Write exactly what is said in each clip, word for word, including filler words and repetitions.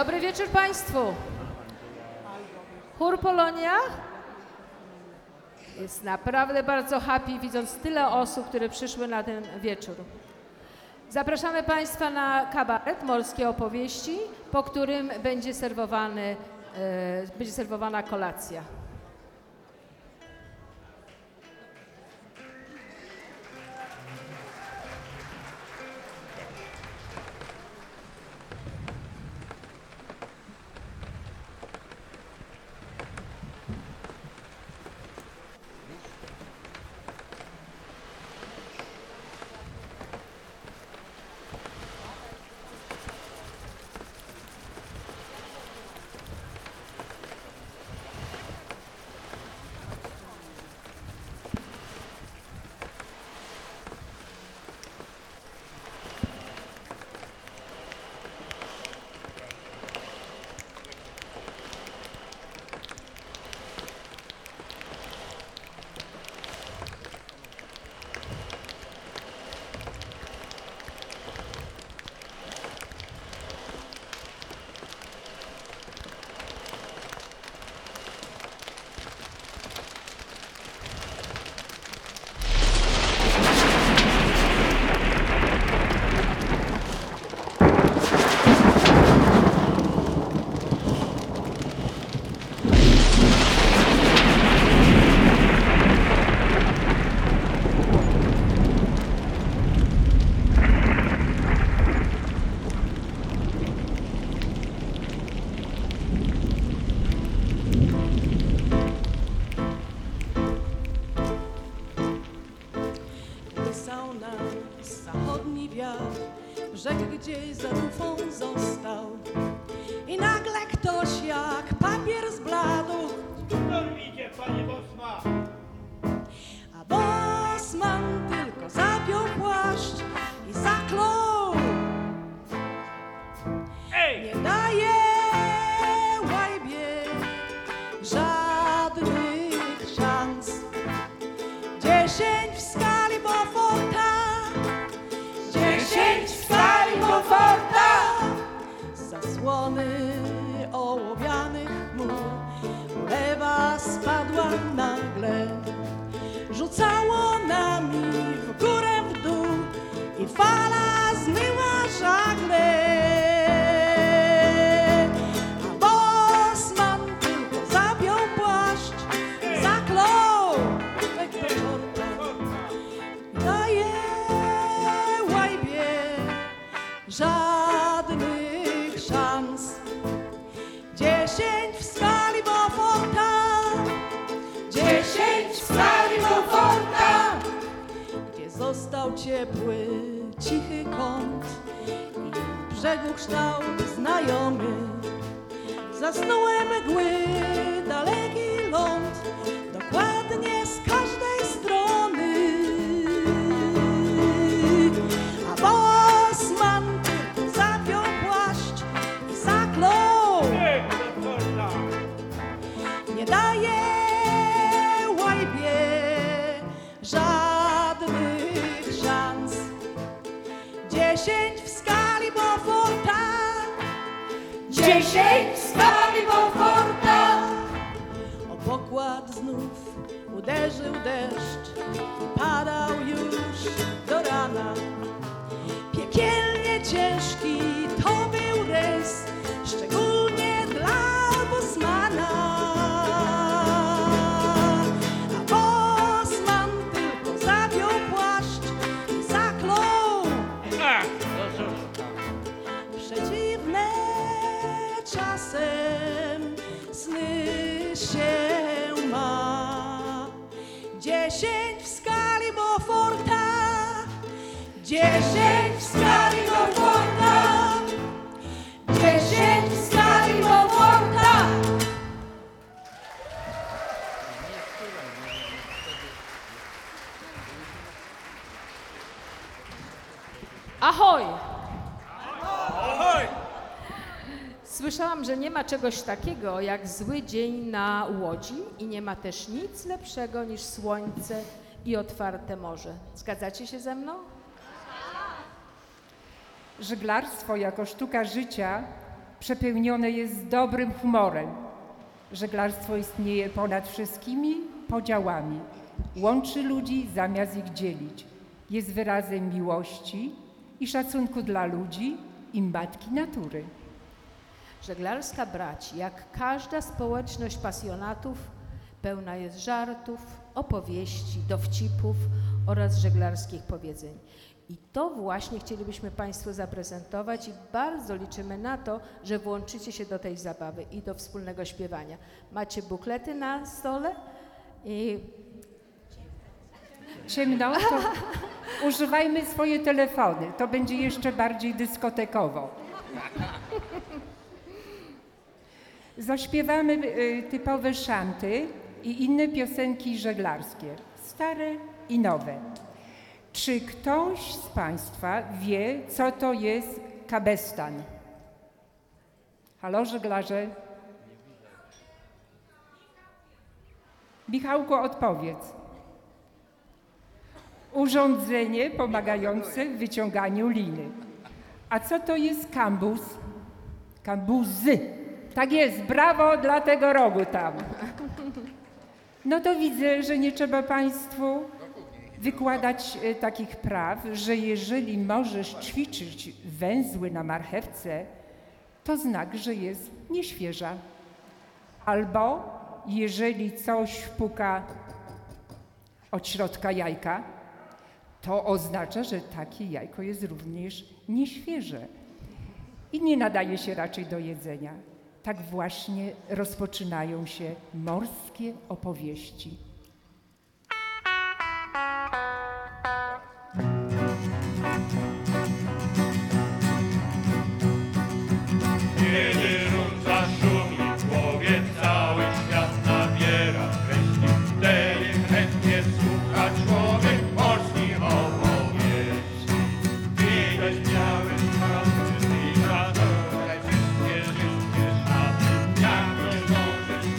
Dobry wieczór Państwu. Chór Polonia jest naprawdę bardzo happy, widząc tyle osób, które przyszły na ten wieczór. Zapraszamy Państwa na kabaret Morskie Opowieści, po którym będzie, serwowany, yy, będzie serwowana kolacja. Gdzieś za tufą został i nagle ktoś jak papier zbladł. Kto idzie, panie bosman? A bosman tylko zapiął płaszcz i zaklął. Ej! Nie daje łajbie żadnych szans. Dziesięć w skali Beauforta. Dziesięć w skali zasłony ołowianych mur, ulewa spadła nagle, rzucało nami w górę, w dół i fala zmyła żagle. A bosman tylko zapiął płaszcz, zaklął daje łajbie żadnych szans. Dziesięć w skali Beauforta. Dziesięć w skali Beauforta. Gdzie został ciepły, cichy kąt i brzegu kształt znajomy. Zasnułem mgły, daleki ląd, dokładnie z każdej strony. A bosman nie daje łajbie żadnych szans. Dziesięć w skali Beauforta. Dziesięć w skali Beauforta. O pokład znów uderzył deszcz i padał już do rana. Piekielnie ciężki to był rejs, szczególnie dla bosmana. A bosman tylko zapiął płaszcz i zaklął. Przeciwne czasem sny się ma. Dziesięć w skali Beauforta. Dziesięć w skali Beauforta. Dziesięć w skali Beauforta. Ahoj! Ahoj! Słyszałam, że nie ma czegoś takiego jak zły dzień na łodzi i nie ma też nic lepszego niż słońce i otwarte morze. Zgadzacie się ze mną? Żeglarstwo jako sztuka życia przepełnione jest dobrym humorem. Żeglarstwo istnieje ponad wszystkimi podziałami. Łączy ludzi zamiast ich dzielić. Jest wyrazem miłości i szacunku dla ludzi i matki natury. Żeglarska brać, jak każda społeczność pasjonatów, pełna jest żartów, opowieści, dowcipów oraz żeglarskich powiedzeń. I to właśnie chcielibyśmy Państwu zaprezentować i bardzo liczymy na to, że włączycie się do tej zabawy i do wspólnego śpiewania. Macie buklety na stole i... Ciemno, to używajmy swoje telefony. To będzie jeszcze bardziej dyskotekowo. Zaśpiewamy typowe szanty i inne piosenki żeglarskie, stare i nowe. Czy ktoś z Państwa wie, co to jest kabestan? Halo, żeglarze? Michałku, odpowiedz. Urządzenie pomagające w wyciąganiu liny. A co to jest kambuz? Kambuzy. Tak jest, brawo dla tego rogu tam. No to widzę, że nie trzeba Państwu wykładać takich praw, że jeżeli możesz ćwiczyć węzły na marchewce, to znak, że jest nieświeża. Albo jeżeli coś puka od środka jajka, to oznacza, że takie jajko jest również nieświeże i nie nadaje się raczej do jedzenia. Tak właśnie rozpoczynają się morskie opowieści. Kiedy rzuca szumi w głowie, cały świat nabiera treści. Wtedy chętnie słucha człowiek morskich opowieści. Widać białe szmaty i zadowolone wszystkie wszystkie szmaty. Jak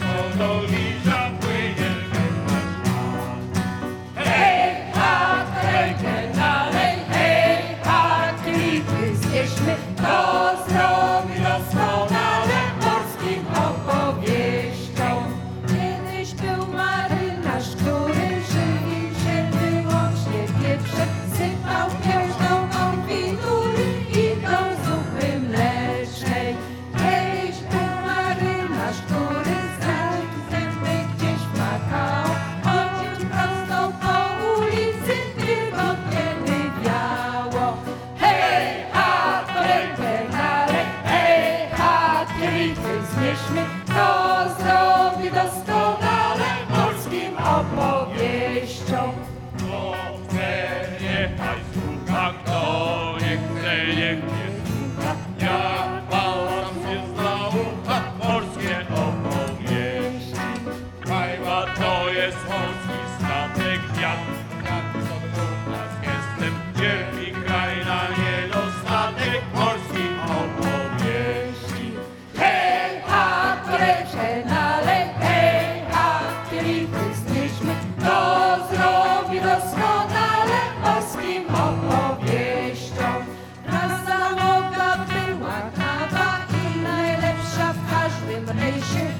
rozmążysz podolicza, płyniesz na szmat. Hej, ha, rękę dalej, hej, ha, klipy znieśmy to zrobi rozpad.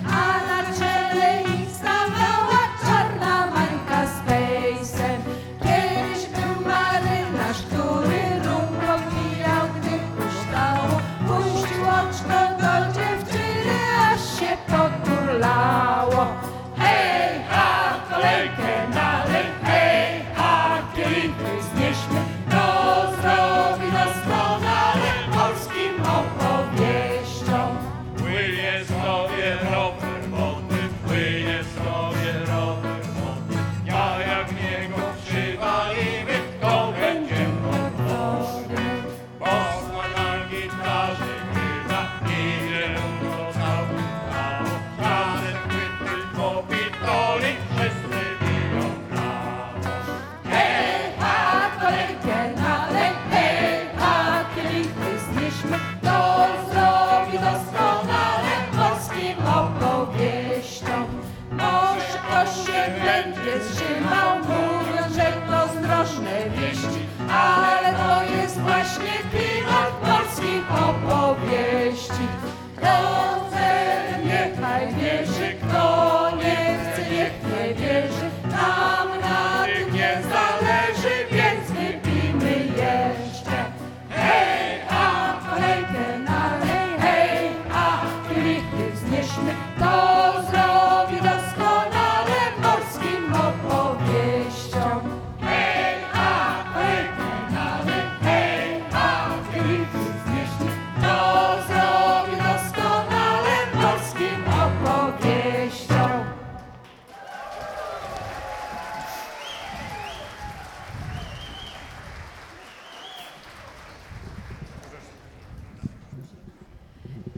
A na czele ich stawała czarna mańka z pejsem.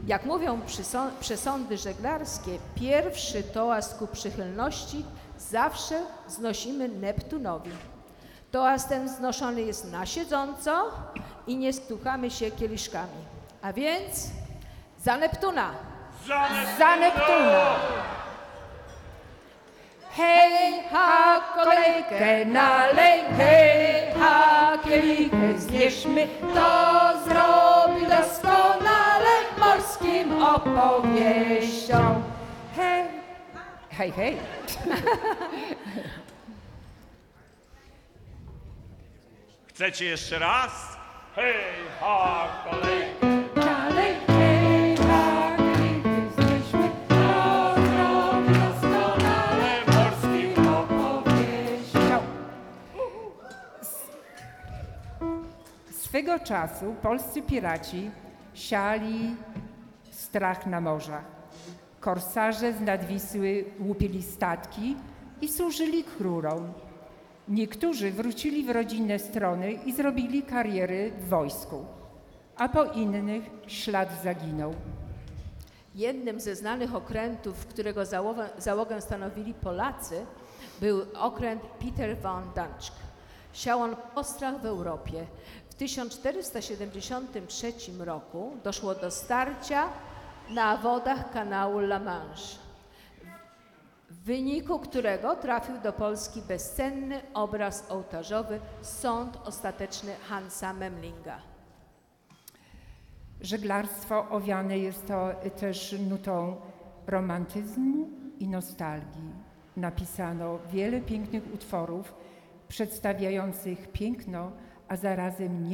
Jak mówią przesądy żeglarskie, pierwszy toast ku przychylności zawsze znosimy Neptunowi. Toast ten znoszony jest na siedząco i nie stukamy się kieliszkami. A więc za Neptuna! Za Neptuna! Za Neptuna. Hej, ha, kolejkę nalej, hej, ha, kielichę znieśmy, to zrobi doskonale morskim opowieściom. Hej, hej, hej. Chcecie jeszcze raz? Hej, ha, kolejkę nalej, hej, ha, kielichę znieśmy, to zrobi doskonale morskim opowieściom. Swego czasu polscy piraci siali strach na morzach. Korsarze z nadwisły łupili statki i służyli krórom. Niektórzy wrócili w rodzinne strony i zrobili kariery w wojsku, a po innych ślad zaginął. Jednym ze znanych okrętów, którego załogę, załogę stanowili Polacy, był okręt Peter Van Dunck. Siał on postrach w Europie. W tysiąc czterysta siedemdziesiątym trzecim roku doszło do starcia na wodach kanału La Manche, w wyniku którego trafił do Polski bezcenny obraz ołtarzowy Sąd Ostateczny Hansa Memlinga. Żeglarstwo owiane jest to też nutą romantyzmu i nostalgii. Napisano wiele pięknych utworów przedstawiających piękno, a zarazem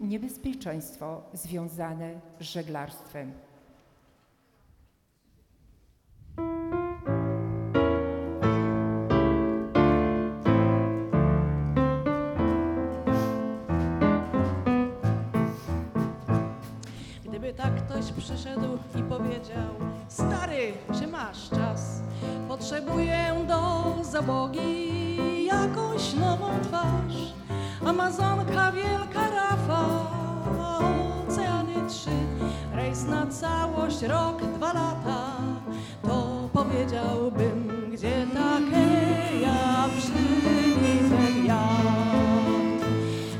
niebezpieczeństwo związane z żeglarstwem. Gdyby tak ktoś przyszedł i powiedział: stary, czy masz czas? Potrzebuję do załogi jakąś nową twarz. Amazonka, wielka rafa, oceany trzy, rejs na całość, rok, dwa lata, to powiedziałbym, gdzie takie ja przywidzę ja,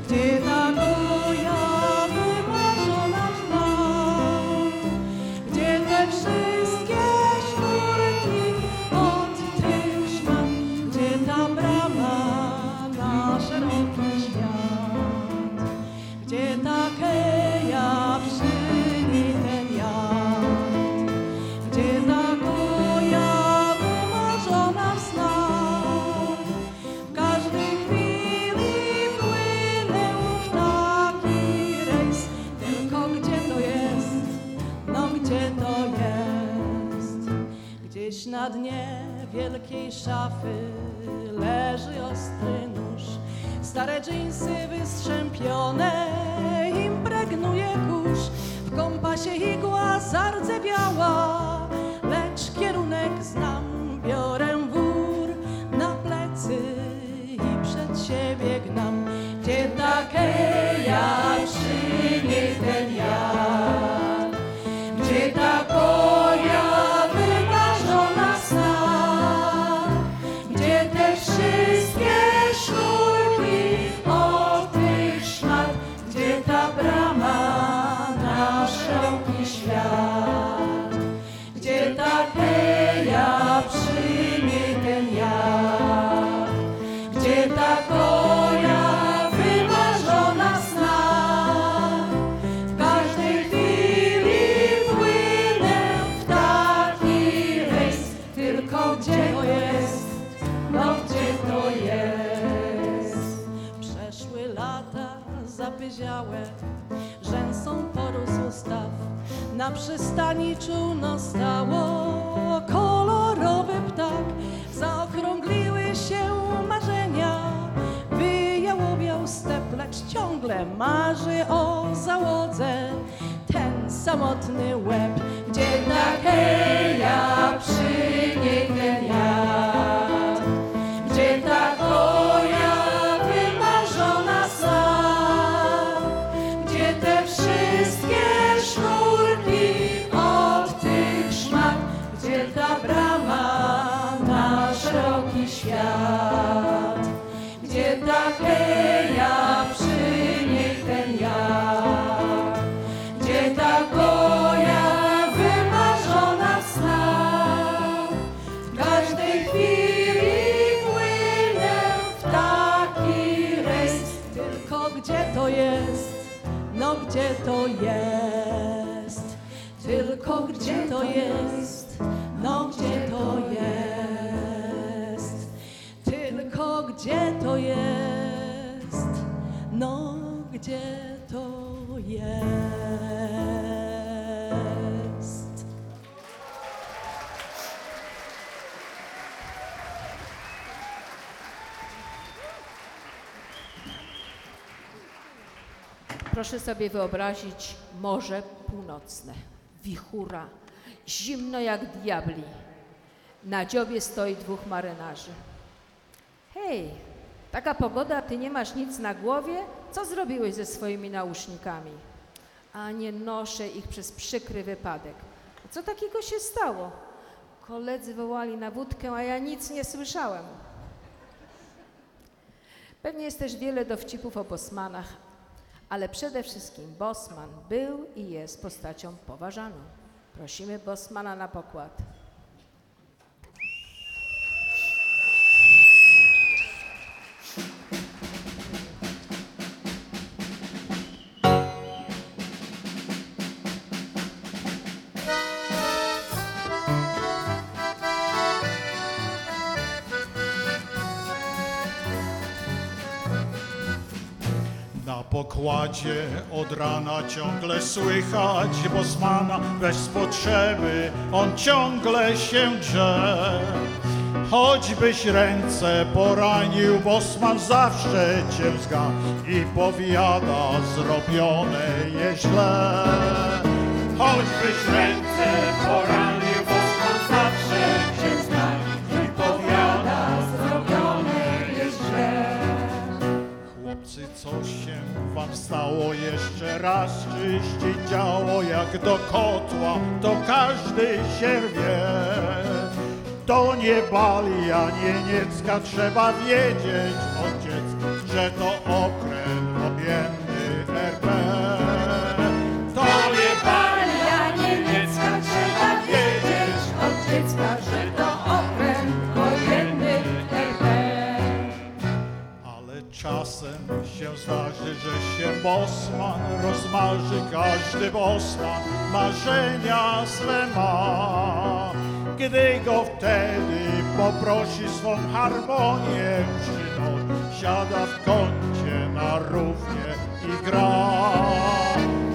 gdzie taką ja wymarzona znam, gdzie te wszystkie sznurki od tych szman, gdzie ta brama na szeroki. Gdzie takie ja przyni ten jad? Gdzie taką ja wymarzona w snach? W każdej chwili płynęł w taki rejs. Tylko gdzie to jest? No gdzie to jest? Gdzieś na dnie wielkiej szafy leży ostry nóż. Stare dżinsy wystrzępione im pregnuje kurz. W kompasie igła, sardze biała, lecz kierunek znam. Biorę wór na plecy i przed siebie gnam. Gdzie takie ja przynieś ten ja? Gdzie taką ja? Rzęsą porósł staw, na przystani czółno stało kolorowy ptak. Zaokrągliły się marzenia, wyjałowiał step, lecz ciągle marzy o załodze ten samotny łeb. Gdzie ta heja przynieś ten jad? Gdzie ta koja? Wszystkie sznurki. Proszę sobie wyobrazić morze północne, wichura, zimno jak diabli. Na dziobie stoi dwóch marynarzy. Hej, taka pogoda, ty nie masz nic na głowie? Co zrobiłeś ze swoimi nausznikami? A nie noszę ich przez przykry wypadek. Co takiego się stało? Koledzy wołali na wódkę, a ja nic nie słyszałem. Pewnie jest też wiele dowcipów o bosmanach, ale przede wszystkim bosman był i jest postacią poważaną. Prosimy bosmana na pokład. Na pokładzie od rana ciągle słychać bosmana, bez potrzeby on ciągle się drze. Choćbyś ręce poranił, bosman zawsze cię zga i powiada, zrobione je źle. Choćbyś ręce poranił, bosman zawsze cię zga i powiada, zrobione je źle. Chłopcy, co się wam stało jeszcze raz, czyści działo jak do kotła, to każdy się wie. To nie bali, a nieniecka, trzeba wiedzieć od dziecka, że to okręt wojenny R P. To nie bali, a nieniecka, trzeba wiedzieć od dziecka, że to okręt wojenny R P. Ale czasem się zdarzy, że się bosman rozmarzy, każdy bosman marzenia swe ma. Gdy go wtedy poprosi swą harmonię, przynosi, siada w kącie na równie i gra.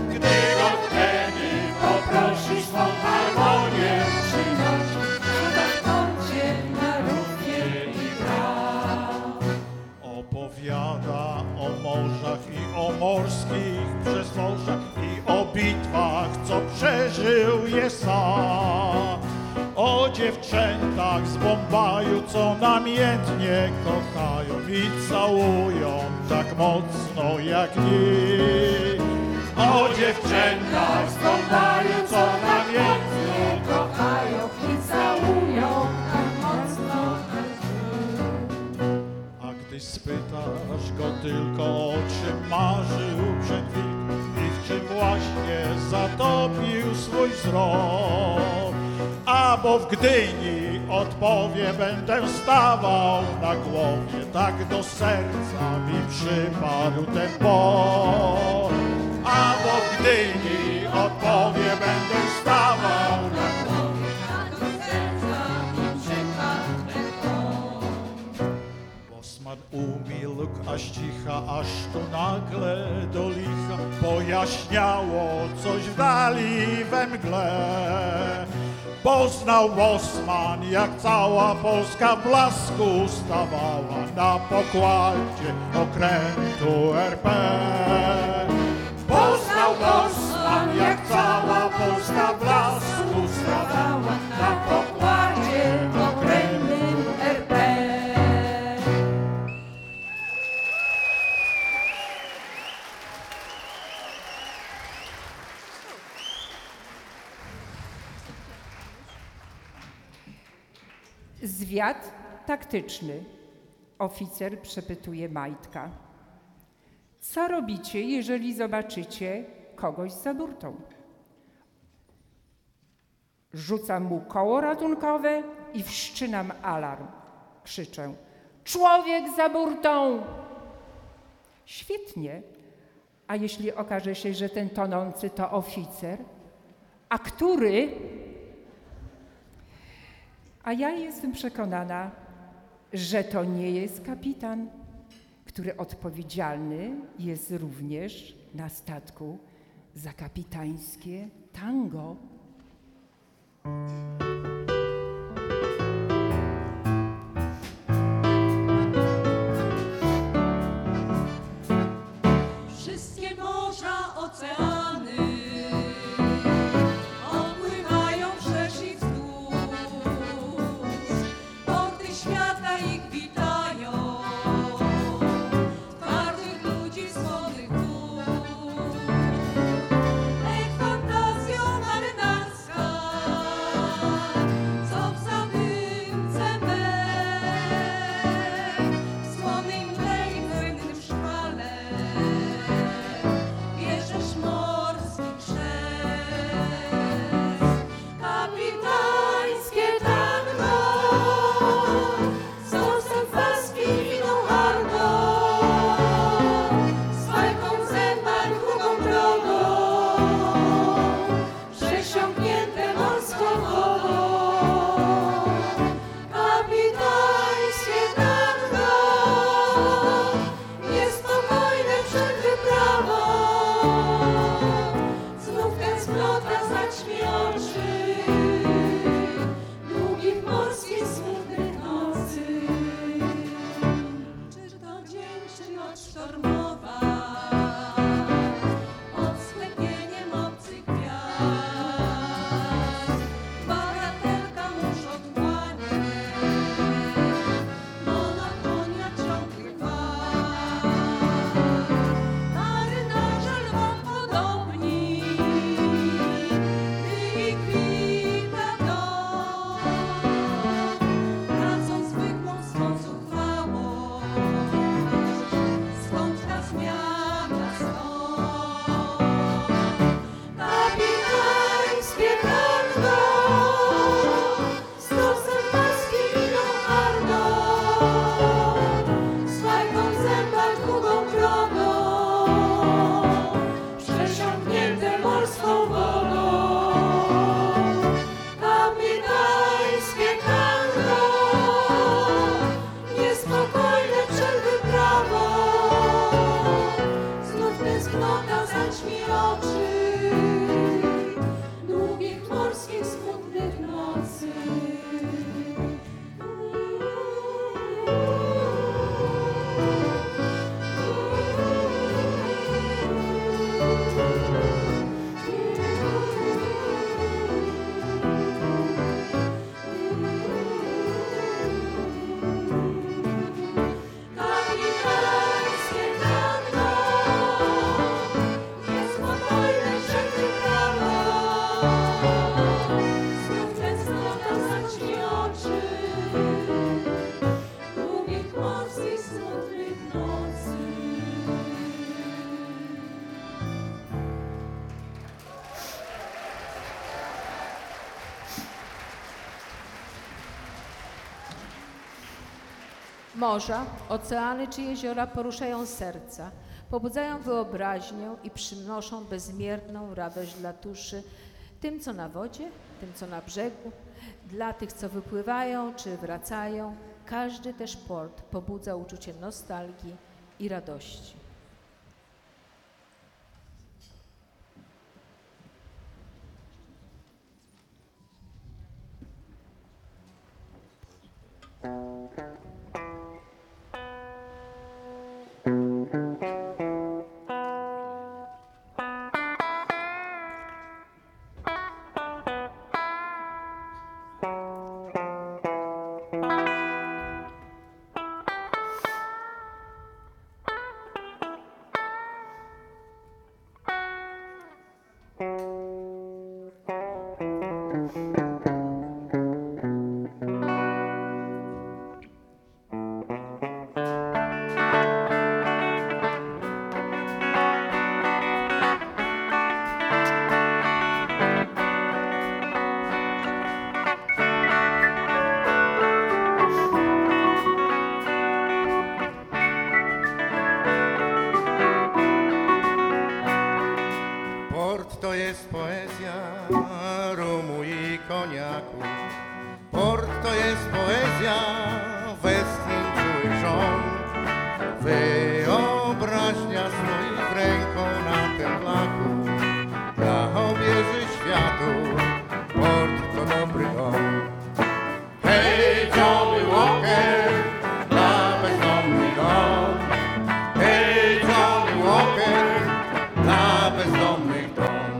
Gdy go wtedy poprosi swą harmonię, przynosi, siada w kącie na równie i gra. Opowiada o morzach i o morskich przestworzach i o bitwach, co przeżył je sam. O dziewczętach z Bombaju, co namiętnie kochają i całują tak mocno jak nikt. O dziewczętach z Bombaju, co namiętnie kochają i całują tak mocno jak nikt. A gdy spytasz go tylko, o czym marzył przed chwilą i w czym właśnie zatopił swój wzrok, a bo w Gdyni odpowie, będę stawał na głowie, tak do serca mi przyparł ten bor. A bo w Gdyni odpowie, będę stawał na głowie, tak do serca mi przyparł ten bor. Bosman umilkł, aż cicha, aż tu nagle do licha pojaśniało coś w dali we mgle. Poznał bosman, jak cała Polska w blasku stawała na pokładzie okrętu R P. Poznał bosman, jak cała Polska w blasku stawała na pokładzie okrętu R P. Zwiad taktyczny. Oficer przepytuje Majtka. Co robicie, jeżeli zobaczycie kogoś za burtą? Rzucam mu koło ratunkowe i wszczynam alarm. Krzyczę. Człowiek za burtą! Świetnie. A jeśli okaże się, że ten tonący to oficer? A który? A ja jestem przekonana, że to nie jest kapitan, który odpowiedzialny jest również na statku za kapitańskie tango. Wszystkie morza, oceany. Morza, oceany czy jeziora poruszają serca, pobudzają wyobraźnię i przynoszą bezmierną radość dla duszy, tym co na wodzie, tym co na brzegu, dla tych co wypływają czy wracają. Każdy też port pobudza uczucie nostalgii i radości. jaźnia stoi w ręką na tym blaku, dla obieży światu, port to dobry dom. Hej, Johnny Walker, dla bezdomnych dom. Hej, Johnny Walker, dla bezdomnych dom.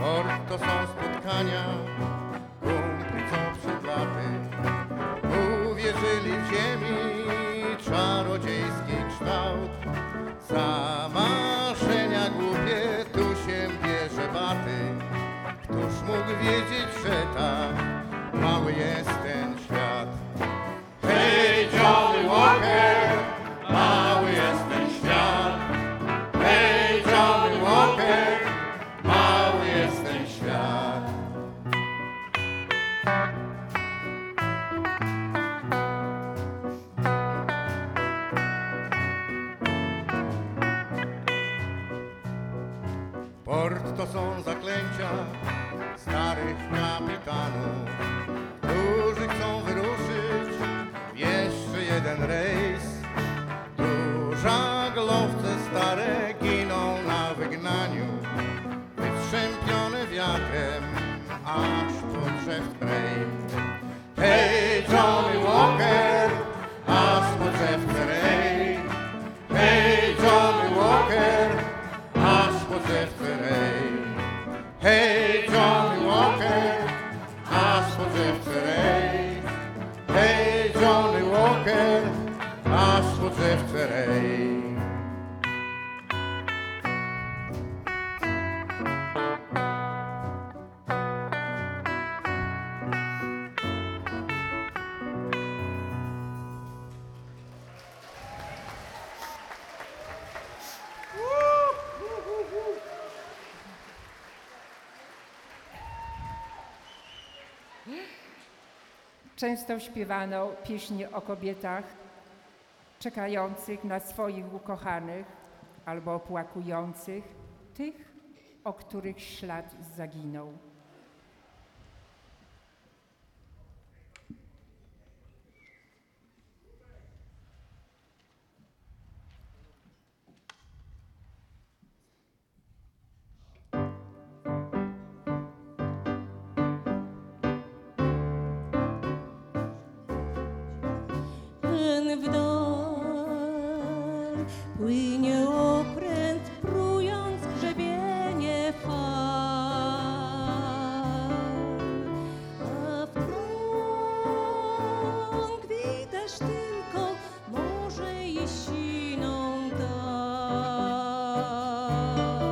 Port to są spotkania, kumpli co przed laty, uwierzyli w ziemi czarodziejski kształt. Za marzenia głupie tu się bierze baty. Któż mógł wiedzieć, że tak mały jest ten świat? Hej, Johnny Walker, mały jest ten świat. Hej, Johnny Walker, mały jest ten świat. Port to są zaklęcia starych kapitanów, którzy chcą wyruszyć w jeszcze jeden rejs. Tu żaglowce stare giną na wygnaniu, wytrzępione wiatrem aż po drzew trej. Hej, Johnny Walker, aż po drzew trej. Hej, Johnny Walker, aż po drzew trej. Hej, Johnny Walker, aż po drzewce rej. Hej, Johnny Walker, aż po drzewce rej. Często śpiewano pieśni o kobietach czekających na swoich ukochanych albo opłakujących tych, o których ślad zaginął. W dal płynie okręt, prując grzebienie fal, a w krąg widać tylko morze i siną dal.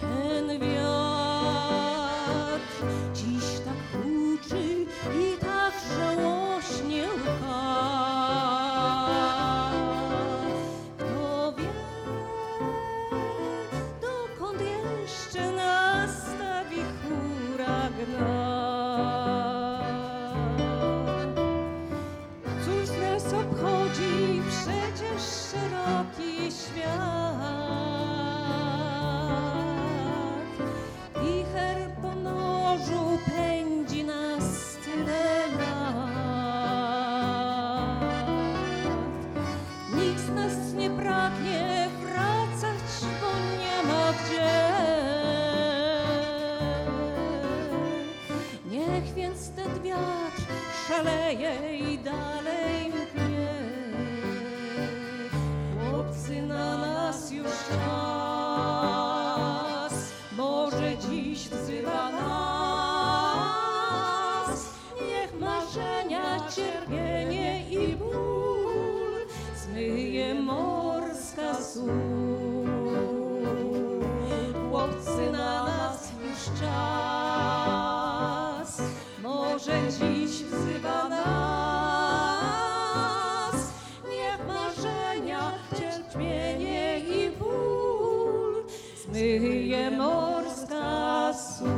Ten wiatr dziś tak huczy i tak żałośnie łka. Szaleje i dalej mknie. Chłopcy, na nas już czas. Może dziś wzywa nas. Niech marzenia, cierpienie i ból zmyje morska sól. Chłopcy, na nas już czas. Może dziś wzywa nas. Niech marzenia, cierpienie i ból zmyje morska sól.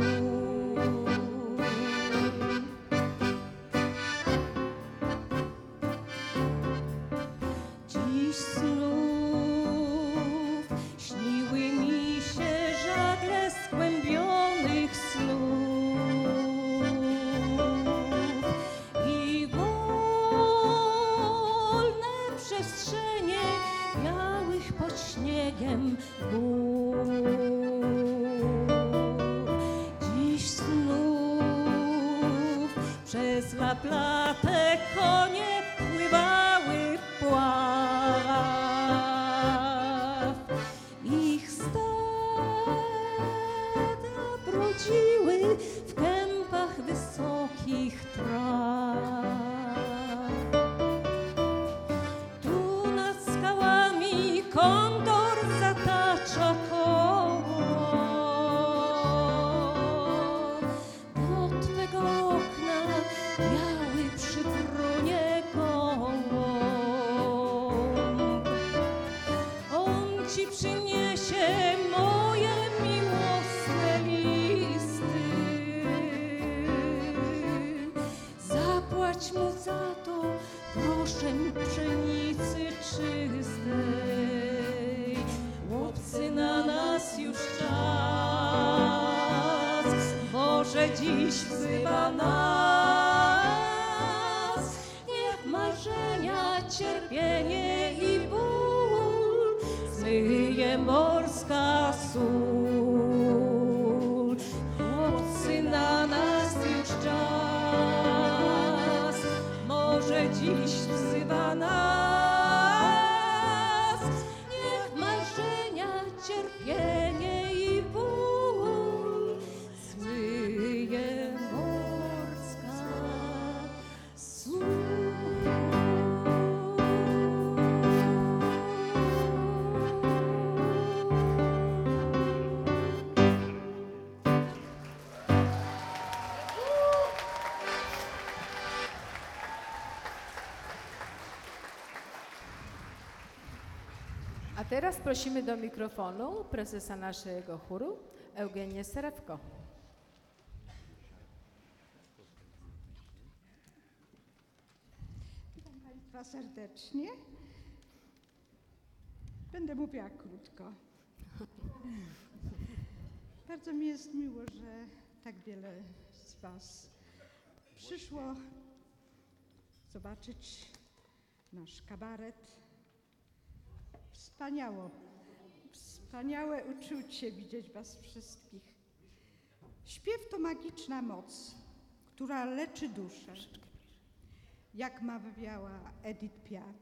Watch. dnem gór. Dziś znów przez laplatę konie pływały w pław. Ich stada brudziły w kępach wysokich traw. Pszenicy czystej, chłopcy, na nas już czas. Boże dziś wzywa nas. Niech marzenia, cierpienie i ból zmyje morska sól. Chłopcy, na nas już czas. Boże dziś wzywa nas. Niech marzenia, cierpienie i ból zmyje morska sól. Teraz prosimy do mikrofonu prezesa naszego chóru, Eugenię Serewko. Witam Państwa serdecznie. Będę mówiła krótko. Bardzo mi jest miło, że tak wiele z Was przyszło zobaczyć nasz kabaret. Wspaniało, wspaniałe uczucie widzieć Was wszystkich. Śpiew to magiczna moc, która leczy duszę, jak mawiała Edith Piaf.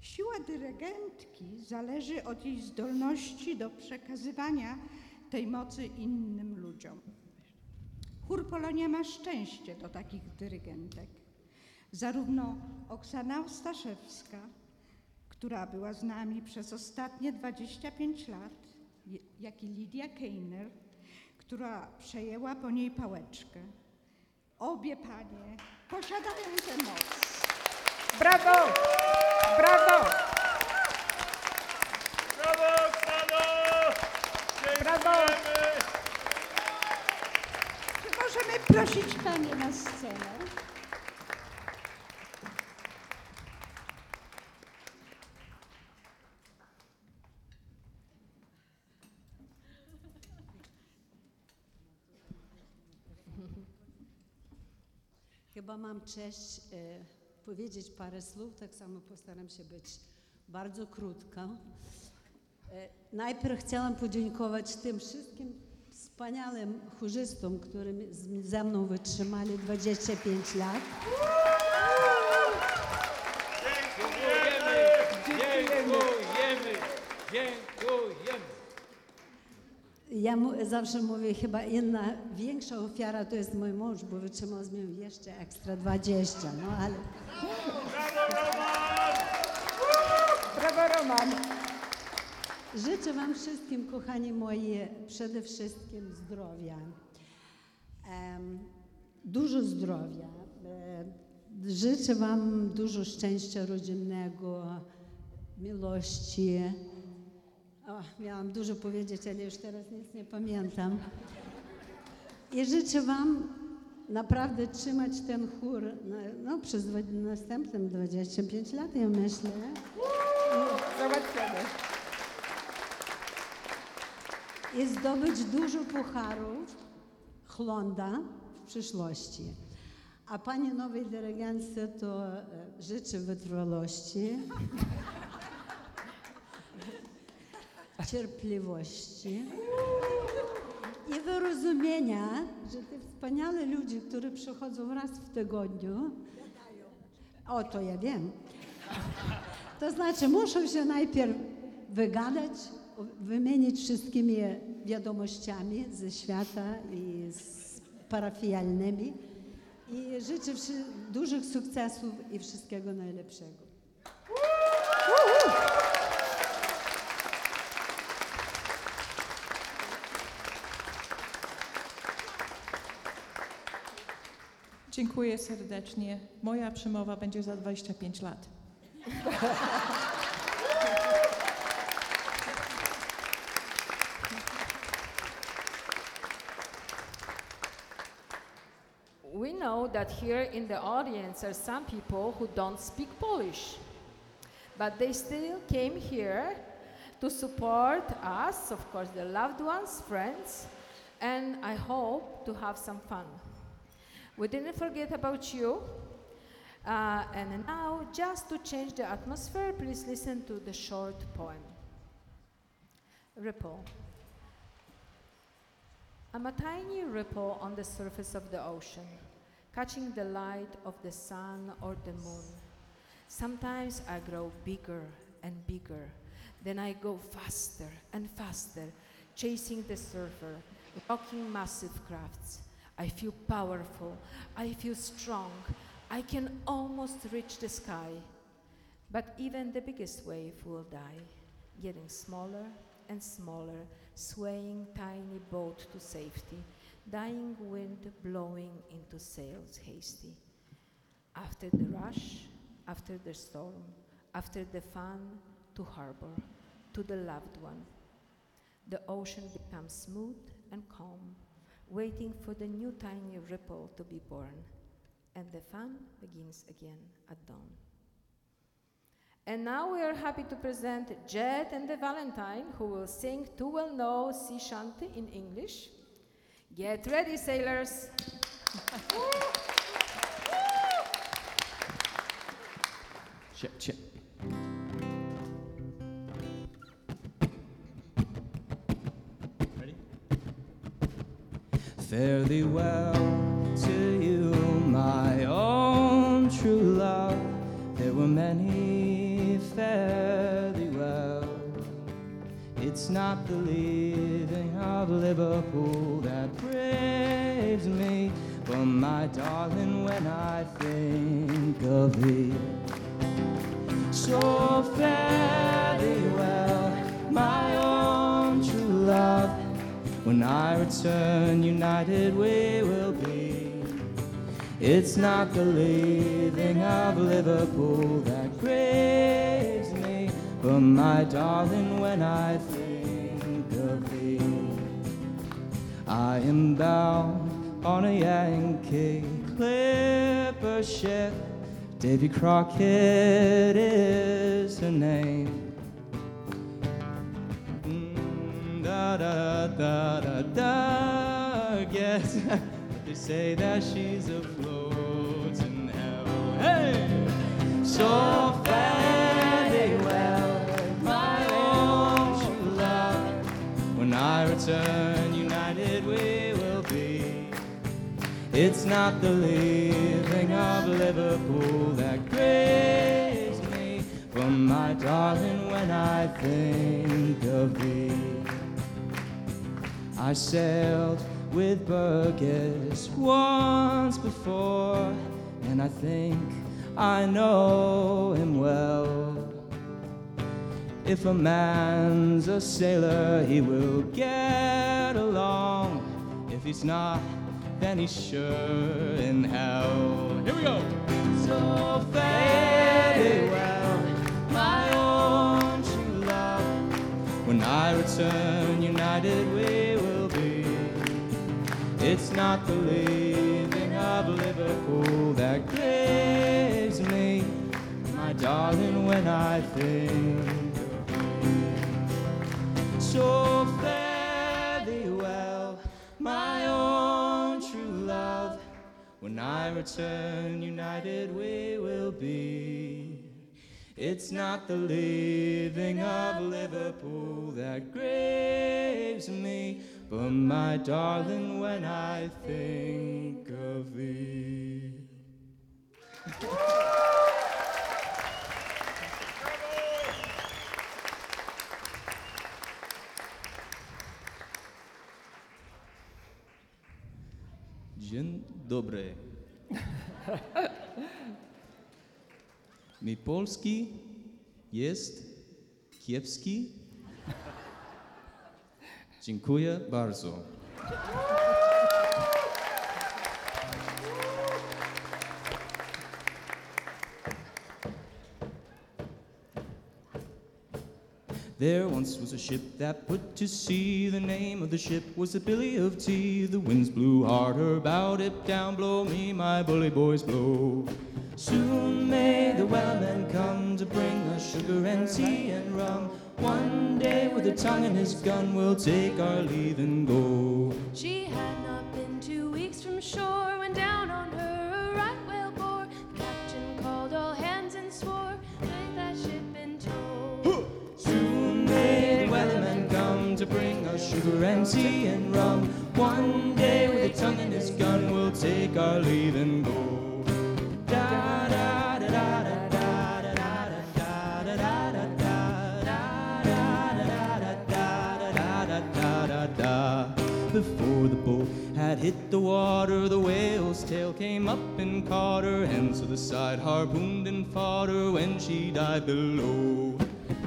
Siła dyrygentki zależy od jej zdolności do przekazywania tej mocy innym ludziom. Chór Polonia ma szczęście do takich dyrygentek. Zarówno Oksana Ostaszewska, która była z nami przez ostatnie dwadzieścia pięć lat, jak i Lidia Khaner, która przejęła po niej pałeczkę. Obie panie posiadają tę moc. Brawo! Brawo! Brawo, Oksano! Brawo! Czy możemy prosić panie na scenę? Chyba mam cześć e, powiedzieć parę słów, tak samo postaram się być bardzo krótka. E, najpierw chciałam podziękować tym wszystkim wspaniałym chórzystom, którzy ze mną wytrzymali dwadzieścia pięć lat. Dziękujemy, dziękujemy, dziękujemy. Ja zawsze mówię, chyba inna, większa ofiara to jest mój mąż, bo wytrzymał z nim jeszcze ekstra dwadzieścia, no ale... Brawo, Roman! Brawo, Roman! Życzę Wam wszystkim, kochani moi, przede wszystkim zdrowia. Dużo zdrowia. Życzę Wam dużo szczęścia rodzinnego, miłości. O, miałam dużo powiedzieć, ale już teraz nic nie pamiętam. I życzę Wam naprawdę trzymać ten chór no, no, przez następne dwadzieścia pięć lat, ja myślę. Zobaczymy. I zdobyć dużo pucharów Chlonda w przyszłości. A Pani nowej dyrygentce to życzę wytrwałości. cierpliwości i wyrozumienia, że te wspaniale ludzie, którzy przychodzą raz w tygodniu, o to ja wiem, to znaczy muszą się najpierw wygadać, wymienić wszystkimi wiadomościami ze świata i z parafialnymi i życzę dużych sukcesów i wszystkiego najlepszego. Dziękuję serdecznie. Moja przemowa będzie za dwadzieścia pięć lat. We know that here in the audience are some people who don't speak Polish, but they still came here to support us, of course, their loved ones, friends, and I hope to have some fun. We didn't forget about you. Uh, and now, just to change the atmosphere, please listen to the short poem. Ripple. I'm a tiny ripple on the surface of the ocean, catching the light of the sun or the moon. Sometimes I grow bigger and bigger. Then I go faster and faster, chasing the surfer, rocking massive crafts. I feel powerful, I feel strong, I can almost reach the sky. But even the biggest wave will die, getting smaller and smaller, swaying tiny boat to safety, dying wind blowing into sails hasty. After the rush, after the storm, after the fun, to harbor, to the loved one. The ocean becomes smooth and calm, waiting for the new tiny ripple to be born, and the fun begins again at dawn. And now we are happy to present Jed and the Valentine, who will sing two well-known sea shanty in English. Get ready, sailors! Chip, chip. Fare thee well to you, my own true love. There were many, fare thee well. It's not the leaving of Liverpool that braves me, but my darling, when I think of thee. So fare thee well, my own true love. When I return, united we will be. It's not the leaving of Liverpool that graves me, but my darling, when I think of thee. I am bound on a Yankee clipper ship. Davy Crockett is her name. Da da da da da. Yes, they say that she's afloat in hell. Hey, so fare thee well, my own true love. When I return, united we will be. It's not the leaving of Liverpool that graves me, but my darling, when I think of thee. I sailed with Burgess once before, and I think I know him well. If a man's a sailor, he will get along. If he's not, then he's sure in hell. Here we go! So fare thee well, my own true love. When I return, united we. It's not the leaving of Liverpool that graves me, my darling, when I think of thee. So fare thee well, my own true love. When I return, united we will be. It's not the leaving of Liverpool that graves me, but my darling, when I think of thee. Dzień dobry. Mój polski jest kiepski. Dziękuję bardzo. There once was a ship that put to sea. The name of the ship was the Billy of Tea. The winds blew harder, bowed it down. Blow me, my bully boys, blow. Soon may the wellerman come to bring us sugar and tea and rum. One day with a tongue in his gun, we'll take our leave and go. She had not been two weeks from shore when down on her a right whale bore. The captain called all hands and swore, make that ship in tow. Soon may the wellerman come to bring us sugar and tea and rum. One day with a tongue in his gun, we'll take our leave and go. Before the boat had hit the water, the whale's tail came up and caught her, and so the side harpooned and fought her when she died below.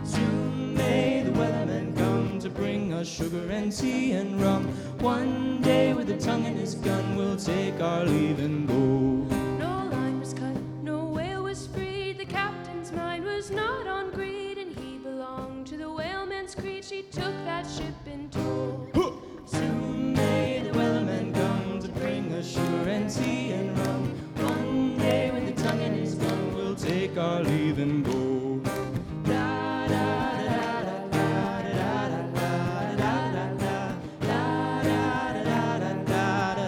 Soon may the weatherman come to bring us sugar and tea and rum. One day with a tongue in his gun, we'll take our leave and go. No line was cut, no whale was freed. The captain's mind was not on greed, and he belonged to the whaleman's creed. She took that ship in tow. Soon may the wellerman come to bring us sugar and tea and rum. One day with the tongue in his gun, we'll take our leave and go. Da da da da da da da da da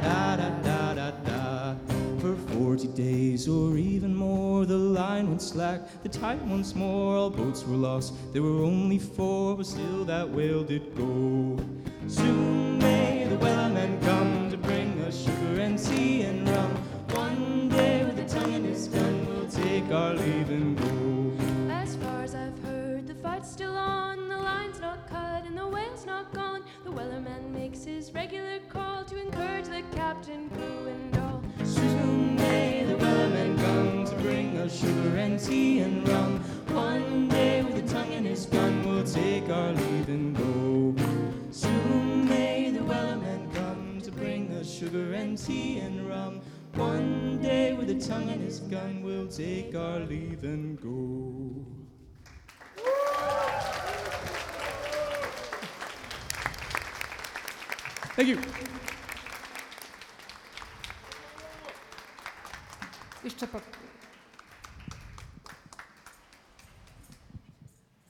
da da da da. For forty days or even more, the line went slack, the tide once more. All boats were lost, there were only four, but still that whale did go. Soon may the wellerman come to bring us sugar and tea and rum. One day with a tongue in his gun, we'll take our leave and go. As far as I've heard, the fight's still on. The line's not cut and the whale's not gone. The wellerman makes his regular call to encourage the captain, crew and all. Soon may the wellerman come to bring us sugar and tea and rum. One day with a tongue in his gun, we'll take our leave and go. Soon may the wellerman come to bring us sugar and tea and rum. One day with a tongue in his gun, we'll take our leave and go. Thank you. Jeszcze po...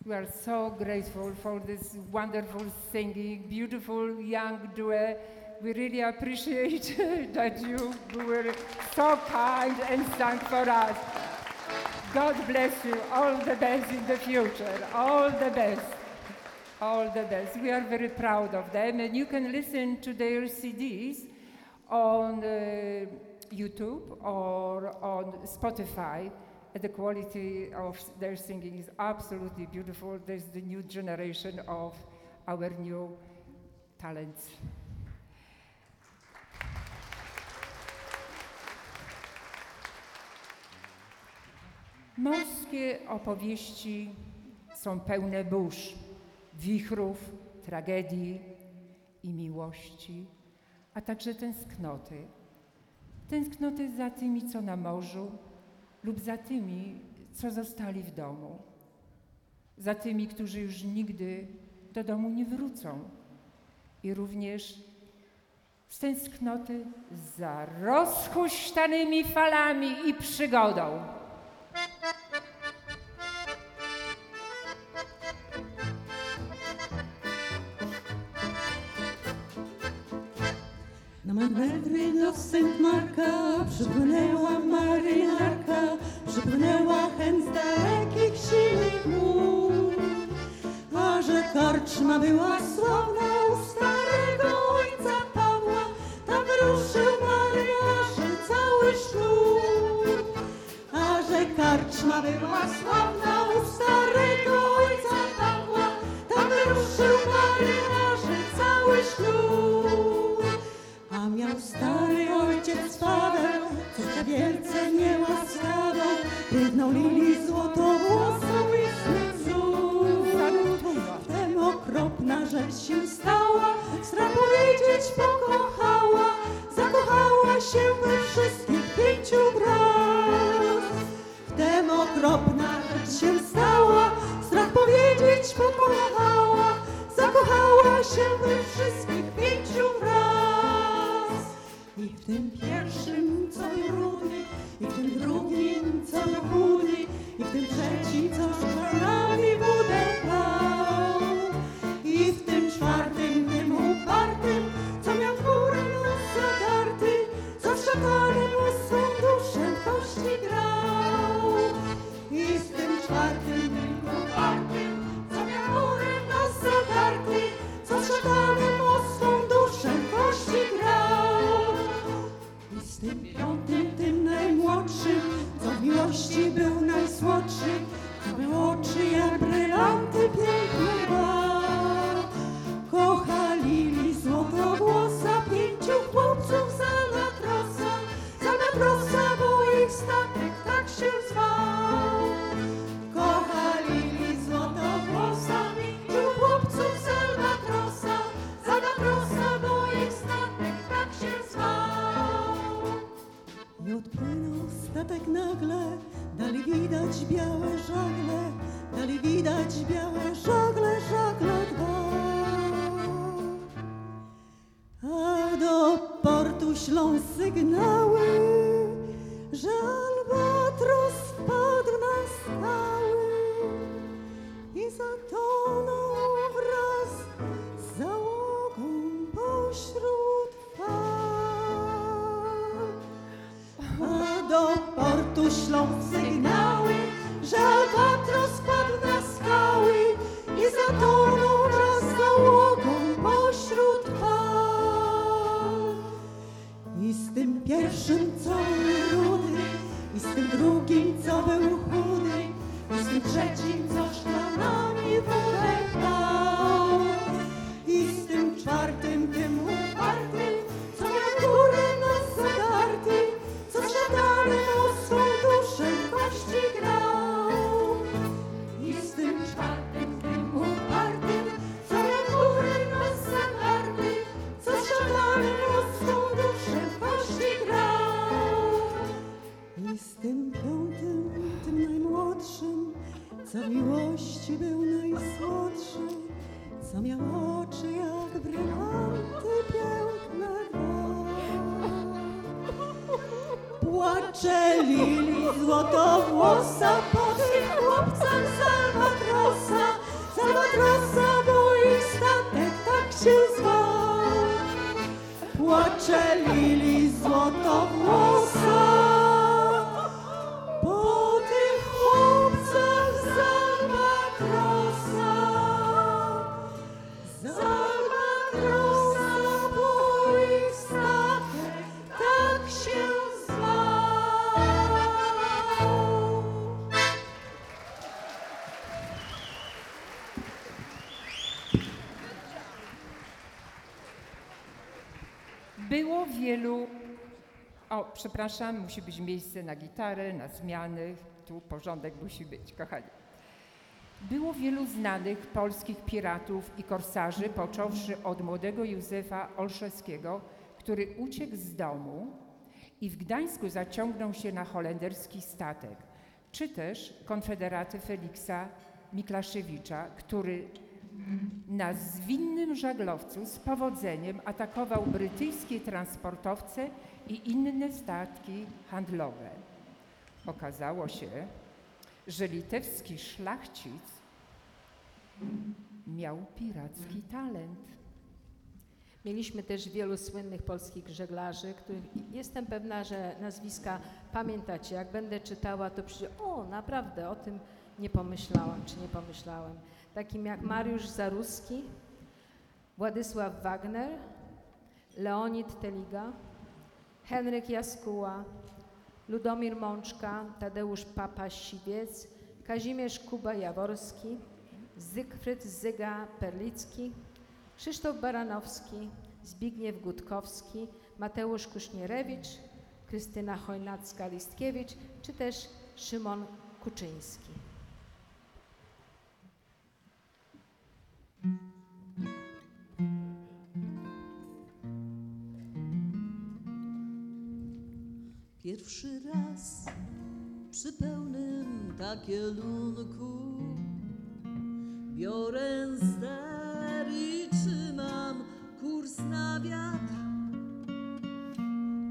We are so grateful for this wonderful singing, beautiful young duo. We really appreciate that you were so kind and sang for us. God bless you. All the best in the future. All the best. All the best. We are very proud of them. And you can listen to their C Ds on uh, YouTube or on Spotify. The quality of their singing is absolutely beautiful. There's the new generation of our new talents. Morskie opowieści są pełne burz, wichrów, tragedii i miłości, a także tęsknoty. Tęsknoty za tymi, co na morzu, lub za tymi, co zostali w domu. Za tymi, którzy już nigdy do domu nie wrócą. I również z tęsknoty za rozhuśtanymi falami i przygodą. Na moim Węgry do Saint Marka przypłynęła marynarka, przypłynęła chęć dalekich silnych mórz. A że korczma była sławna u starego ojca Pawła, tam ruszył marynarzy cały sztur. A że korczma była sławna u starego ojca Pawła, tam ruszył marynarzy cały sztur. A miał stary ojciec Paweł, co się wielce niełaskawa, jedną lili złotowłosą i sny wzór. Wtem okropna rzecz się stała, stra powiedzieć pokochała, zakochała się we wszystkich pięciu brat. Wtem okropna rzecz się stała, strach powiedzieć pokochała, zakochała się we wszystkich pięciu raz. I w tym pierwszym co brudny, i w tym drugim co chudy, i w tym trzecim co szklanami budę pał. I w tym czwartym, tym upartym, co miał chóry nos zadarty, co z szatanem o swą duszę kości grał. I w tym czwartym, tym upartym, co miał chóry nos zadarty, co z szatanem o swą duszę kości grał. I z tym piątym, tym najmłodszym, co w miłości był najsłodszy, co był oczy jak brylanty piękny bal. Kocha lili złotowłosa, pięciu chłopców za Latrosa, za Latrosa, bo ich statek tak się zwał. Kocha lili złotowłosa, pięciu chłopców za Latrosa, za Latrosa, bo ich statek tak się zwał. I odpłynął statek nagle, dali widać białe żagle, dali widać białe żagle, żagle dwa. A do portu ślą sygnały, że albatros wpadł na skały i zatonął wraz z załogą pośród fal. A do portu ślą sygnały, że albatros wpadł na skały i zatonął wraz z załogą pośród fal. I z tym pierwszym, co był rudy, i z tym drugim, co był chudy, i z tym trzecim, co szklanami wodę pał. I z tym czwartym, tym upartym, co miał górę nas zadarty, co szatanem o swą duszę kości grał. I z tym czwartym, tym upartym, co miał górę nas zadarty, co szatanem o swą duszę. I z tym piątym, tym najmłodszym, co miłości był najsłodszy, co miał oczy jak brylanty piękne dwa. Płacze lili złotowłosa po tych chłopcach z albatrosa, z albatrosa, bo ich statek tak się zwał. Płacze lili złotowłosa po tych chłopcach z albatrosa, z albatrosa, bo ich statek tak się zwał. Było wielu... O, przepraszam, musi być miejsce na gitarę, na zmiany, tu porządek musi być, kochani. Było wielu znanych polskich piratów i korsarzy, począwszy od młodego Józefa Olszewskiego, który uciekł z domu i w Gdańsku zaciągnął się na holenderski statek, czy też konfederaty Feliksa Miklaszewicza, który na zwinnym żaglowcu z powodzeniem atakował brytyjskie transportowce i inne statki handlowe. Okazało się, że litewski szlachcic miał piracki talent. Mieliśmy też wielu słynnych polskich żeglarzy, których jestem pewna, że nazwiska pamiętacie. Jak będę czytała, to przyjdzie, o naprawdę, o tym nie pomyślałam, czy nie pomyślałem. Takim jak Mariusz Zaruski, Władysław Wagner, Leonid Teliga, Henryk Jaskuła, Ludomir Mączka, Tadeusz Siwiec, Kazimierz Kuba Jaworski, Zygfryd Zyga Perlicki, Krzysztof Baranowski, Zbigniew Gutkowski, Mateusz Kuśnierewicz, Krystyna Chojnacka-Listkiewicz czy też Szymon Kuczyński. Pierwszy raz przy pełnym takielunku biorę ster i trzymam kurs na wiatr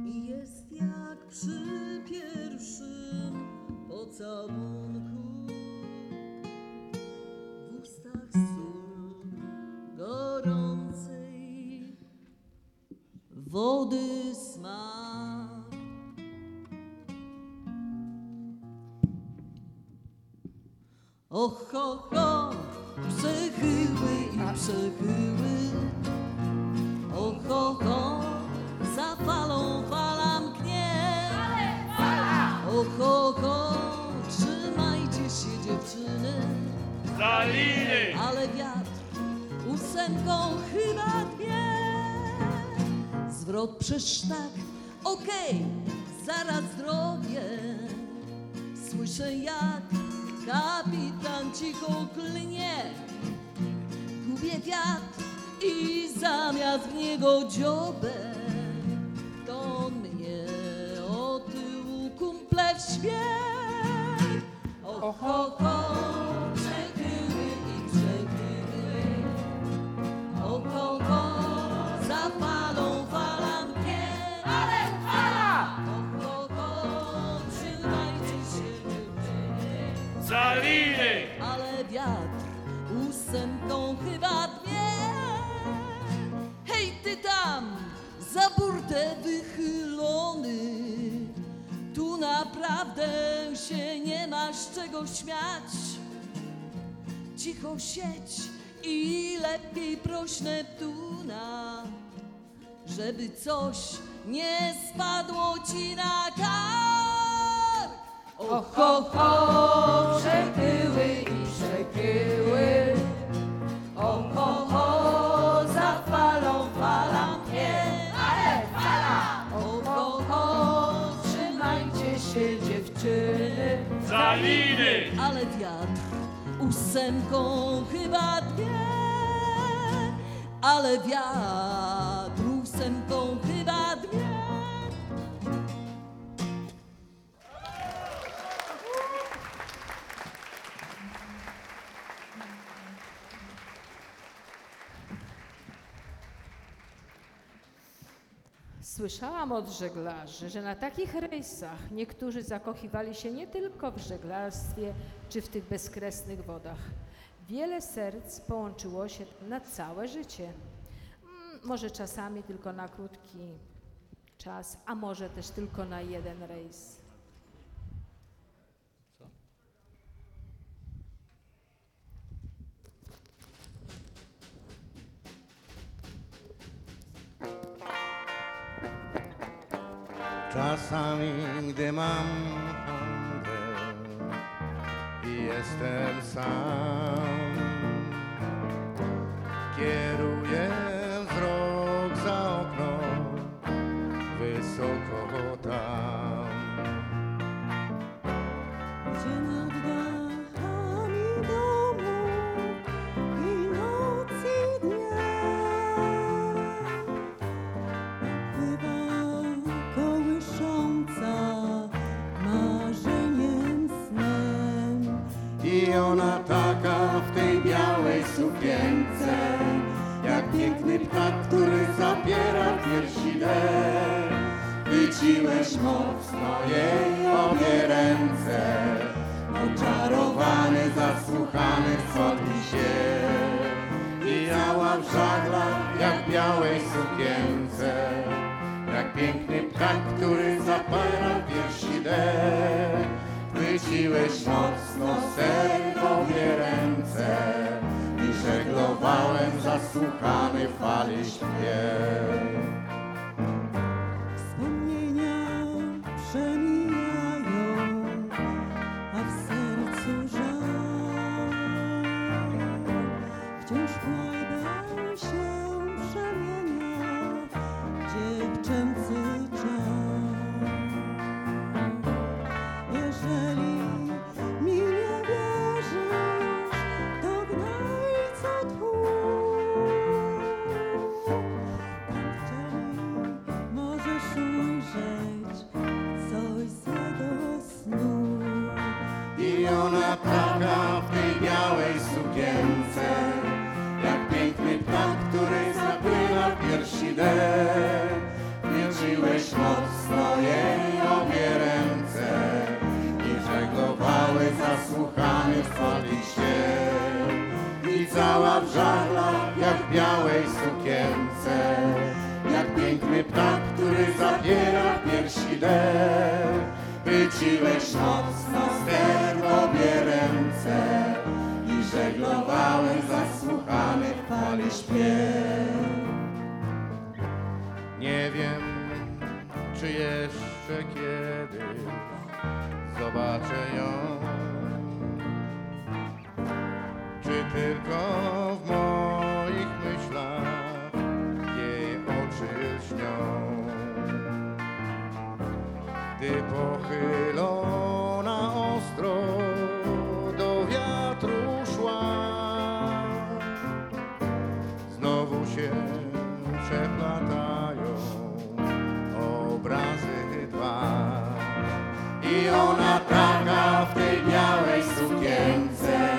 i jest jak przy pierwszym pocałunku w ustach sól gorącej wody smak. Och, och, och, przechyły i przechyły. Och, och, och, za falą fala mknie. Och, och, och, trzymajcie się dziewczyny za liny. Ale wiatr ósemką chyba dwie. Zwrot przecież tak, okej, okay, zaraz zrobię. Słyszę jak kapitan cicho klnie, gubię wiatr i zamiast w niego dziobę, to mnie o tyłu kumple w śpiew. O, ho, ho, przechyły i przechyły. O, ho, ho, za falą fala mnie. Ale fala! Ale wiatr ósemką chyba dwie. Hej ty tam, za burtę wychylony, tu naprawdę się nie masz czego śmiać. Cicho siedź i lepiej prośne tuna, żeby coś nie spadło ci na kark. O, ho, ho, przepyły i przepyły. O, ho, ho, za falą fala mnie. Ale fala! O, ho, ho, trzymajcie się dziewczyny za liny. Ale wiatr ósemką chyba dwie. Ale wiatr ósemką chyba dwie. Słyszałam od żeglarzy, że na takich rejsach niektórzy zakochiwali się nie tylko w żeglarstwie czy w tych bezkresnych wodach. Wiele serc połączyło się na całe życie. Może czasami tylko na krótki czas, a może też tylko na jeden rejs. Czasami, gdy mam handel i jestem sam, kieruję wzrok za okno, wysoko tam. Gdzie nad dachami domu i noc i dnia marzeniem snem. I ona taka w tej białej sukience, jak piękny ptak, który zapiera piersi dech. Chwyciłeś mocno jej obie ręce, oczarowany, zasłuchany, co mi się. I cała w żaglach jak w białej sukience, jak piękny ptak, który zapara piersi dech. Chwyciłeś mocno serwo mnie ręce i żeglowałem zasłuchany fali śpiew. Wspomnienia przemijają, a w sercu żal. Wciąż kłębem się przemienia dziewczęcy czas. Jeżeli mi nie wierzysz, to gnaj co tłum. Tam w cieniu możesz ujrzeć coś złego snu. I ona taka w tej białej sukience, jak piękny ptak, który zapyla piersi dech. Mierzyłeś mocno jej obie ręce, żeglowały zasłuchany w fali się i cała w żarlach jak w białej sukience, jak piękny ptak, który zabiera piersi dech. Wyciłeś mocno ster w obie ręce i żeglowały zasłuchany w fali śpiew. Nie wiem, czy jeszcze kiedyś zobaczę ją, czy tylko w moich myślach jej oczy śnią. Gdy pochylona ostro do wiatru szła, znowu się przeplatają obrazy dwa. I ona taka w tej białej sukience,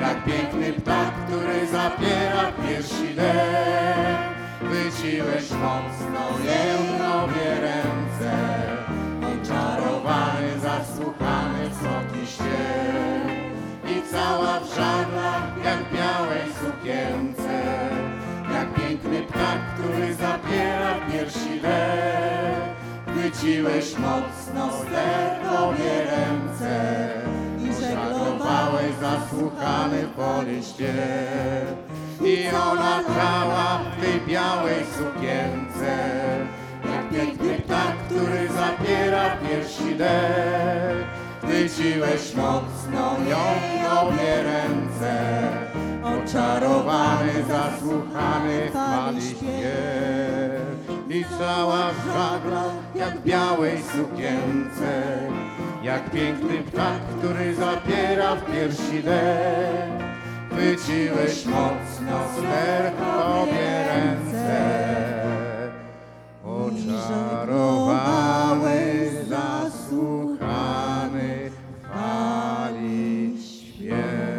jak piękny ptak, który zapiera piersi dech. Chwyciłeś mocno jej obie ręce, oczarowany, zasłuchany w słodki śpiew. I cała w żaglach jak białej sukience, jak piękny ptak, który zapiera piersi dech. Chwyciłeś mocno ster w obie ręce i żeglowałeś zasłuchany poli śpiew. I ona trwała w tej białej sukience, jak piękny ptak, który zapiera piersi dech. Chwyciłeś mocno ją w obie ręce, oczarowany, zasłuchany pali śpiew. I cała w żaglach jak w białej sukience, jak piękny ptak, który zapiera w piersi dech. Chwyciłeś mocno smer w obie ręce, oczarowany, zasłuchany fali śpiew.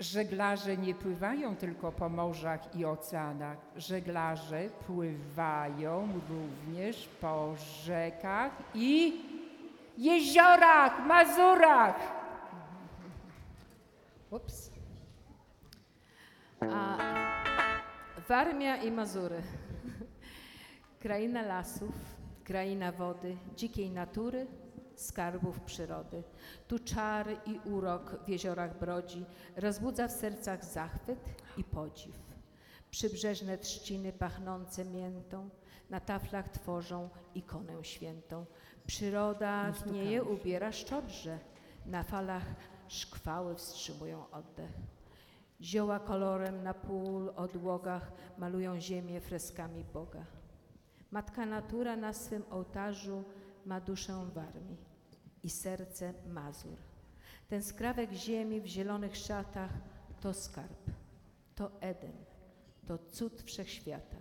Żeglarze nie pływają tylko po morzach i oceanach. Żeglarze pływają również po rzekach i jeziorach, Mazurach. Ups. A Warmia i Mazury. Kraina lasów, kraina wody, dzikiej natury, skarbów przyrody. Tu czar i urok w jeziorach brodzi, rozbudza w sercach zachwyt i podziw. Przybrzeżne trzciny pachnące miętą na taflach tworzą ikonę świętą. Przyroda dnieje, ubiera szczodrze, na falach szkwały wstrzymują oddech. Zioła kolorem na pól odłogach malują ziemię freskami Boga. Matka natura na swym ołtarzu ma duszę Warmii i serce Mazur. Ten skrawek ziemi w zielonych szatach to skarb, to Eden, to cud wszechświata.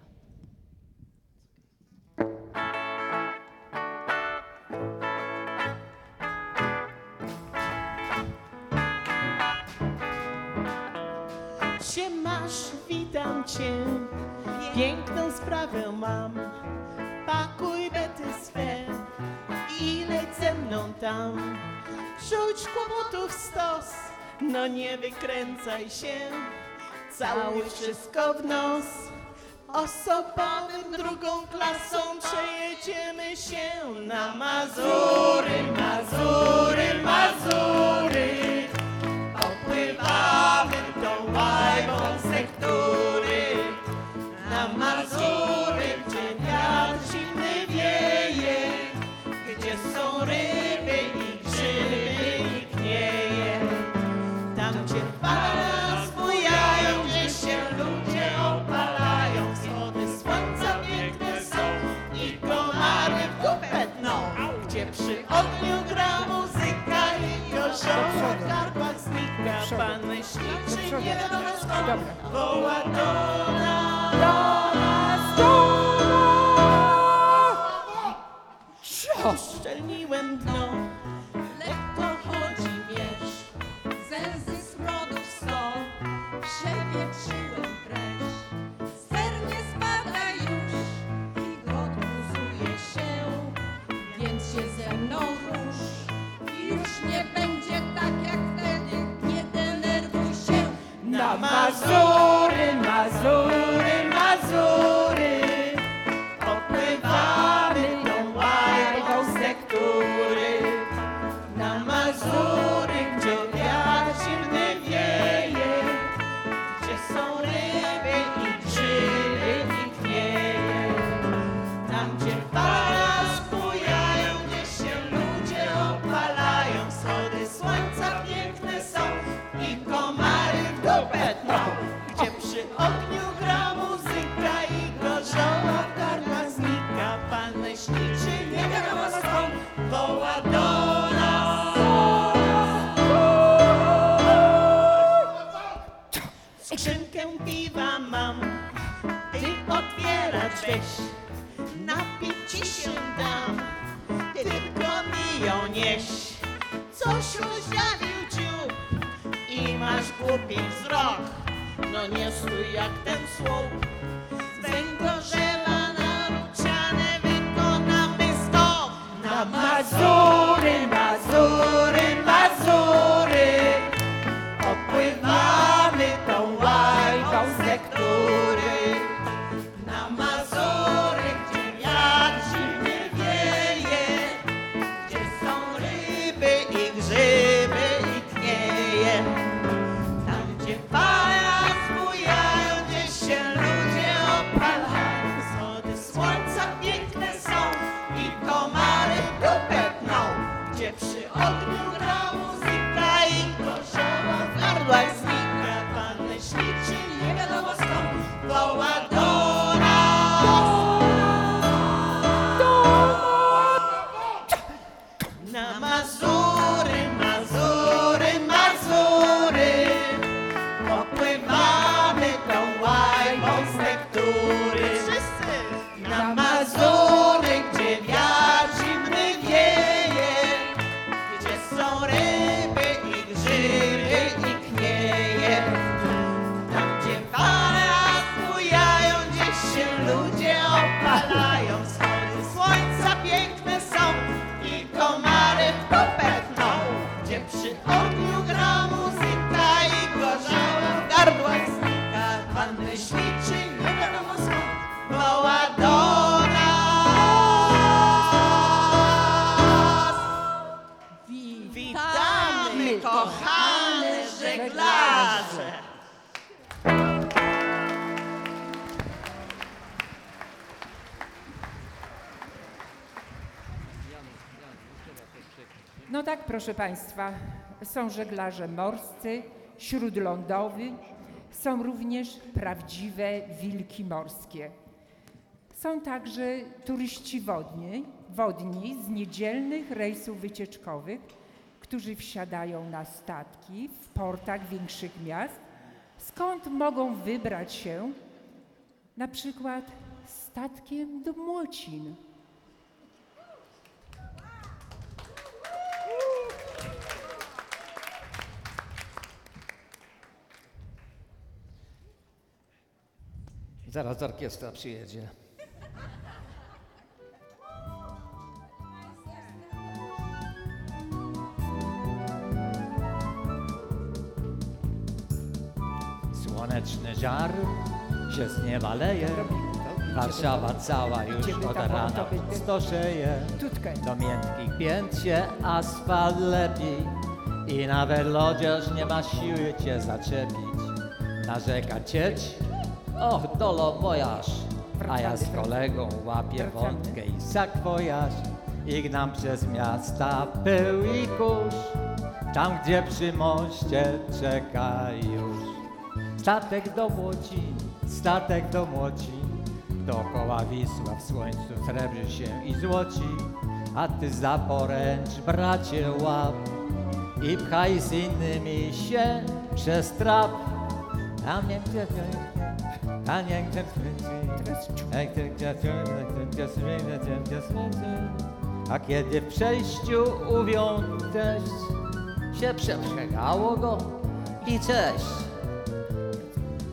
Się masz, witam cię. piękną sprawę mam, pakuj bety swe i leć ze mną tam. Rzuć kłopotów stos, no nie wykręcaj się, całuj wszystko w nos. Osobanym drugą klasą przejedziemy się na Mazury, Mazury, Mazury. Opływamy tą łajbą sektury na Mazury, gdzie wiatr zimny wieje, gdzie są ryby i grzyby i knieje. Tam gdzie fala zbujają, gdzie się ludzie opalają, wschody słońca piękne są i komary w kupę dną, gdzie przy ogniu gra muzyka i kozioł w karpach znika. Pan myśliczy nie rozwoła, woła do nas, do nas. Uszczelniłem dno, lekko chodzi mierz, zęzy smrodów sto, przewietrzyłem treść. Ser nie spada już i odbuzuje się, więc się ze mną rusz i już nie będzie tak jak wtedy, nie denerwuj się. Na Mazury, Mazury, Mazury, opływamy tą łajbą sektury. Na Mazury, gdzie wiatr silny wieje, gdzie są ryby i grzyby i knieje. Tam gdzie fala zbujają, gdzie się ludzie opalają, wschody słońca piękne są i komary w dupę tną, gdzie przy ogniu gra muzyka i gorzoła karma znika. Pan myśliczy nie wiadomo skąd woła do nas. Skrzynkę piwa mam, ty otwierać weź, napić ci się dam, tylko mi ją nieś. Coś rozjawił dziób i masz głupi wzrok, no nie stój jak ten słup. Z węgorzewa na ruciane wykonamy skok. Na Mazury, Mazury, Mazury, opływamy tą łajbą sektury. Na Mazury, gdzie wiatr zimny wieje, gdzie są ryby i grzyby i knieje. Tam gdzie fala zbujają, gdzie się ludzie opalają, wschody słońca piękne są i komary w dupę tną, gdzie przy ogniu gra muzyka i gorzoła w gardłach znika. Pan leśniczy nie wiadomo skąd woła do nas. Na Mazury, Mazury, Mazury, opływamy tą łajbą z lektury. Na Mazury, gdzie wiatr zimny wieje, gdzie są ryby i grzyby i knieje. Tam gdzie fale zbujają, gdzie się ludzie opalają, wschody słońca piękne są i komary w kupę tną, gdzie przy ogniu gra muzyka i gorzoła w gardłach znika. Pan myśliczy nie wiadomo skąd woła do nas. Witamy, kochane żeglarze! No tak, proszę Państwa, są żeglarze morscy, śródlądowi, są również prawdziwe wilki morskie. Są także turyści wodni, wodni z niedzielnych rejsów wycieczkowych, którzy wsiadają na statki w portach większych miast, skąd mogą wybrać się na przykład statkiem do Młocin. Zaraz orkiestra przyjedzie. Słoneczny żar się z nieba leje, Warszawa cała już od rana pustoszeje. Do miękkich pięt się asfalt lepi i nawet lodzież nie ma siły cię zaczepić. Narzeka cieć, och dolo wojaż, a ja z kolegą łapię wątkę i sakwojaż. I gnam przez miasta pył i kurz, tam gdzie przy moście czeka już. Statek do Łodzi, statek do Łodzi, dookoła Wisła w słońcu srebrzy się i złoci. A ty za poręcz, bracie, łap i pchaj z innymi się przez trap. A nie gdzie a nie gdzie a kiedy w przejściu uwiął teść, się przeprzegało go i cześć.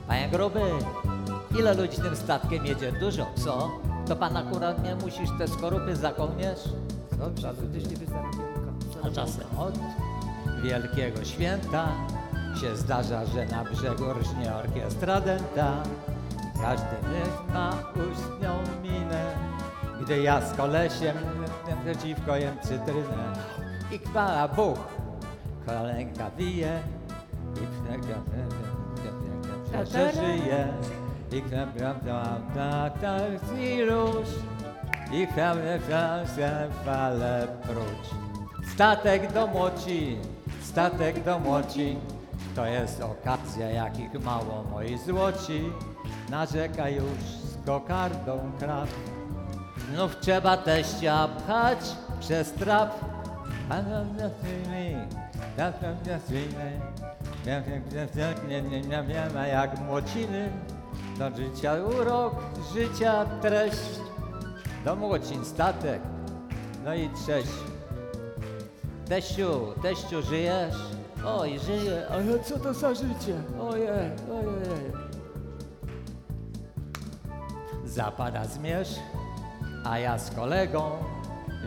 Panie gruby, ile ludzi tym statkiem jedzie? Dużo, co? To pan akurat nie musisz te skorupy zakołnierz? Dobrze, ludzie nie wystarczy. A czasem od wielkiego święta się zdarza, że na brzegu rżnie orkiestra dęta. Każdy niech ma ustną minę, gdy ja z kolesiem przeciwko jem cytrynę. I kwala buch, kolenka wije i pszczeka przeżyje. I krem prawda i róż, i krem refransem fale prócz. Statek do Łodzi, statek do Łodzi, to jest okazja jakich mało moi złoci. Narzeka już z kokardą krab, znów trzeba teścia pchać przez trap. A nam nie chwili, tak nam nie chwili, nie, nie, nie wiem, a jak młociny, do życia urok, życia treść, do młocin statek, no i cześć. Teściu, teściu, żyjesz? Oj, żyję, ale co to za życie? Ojej, ojej. Zapada zmierzch, a ja z kolegą,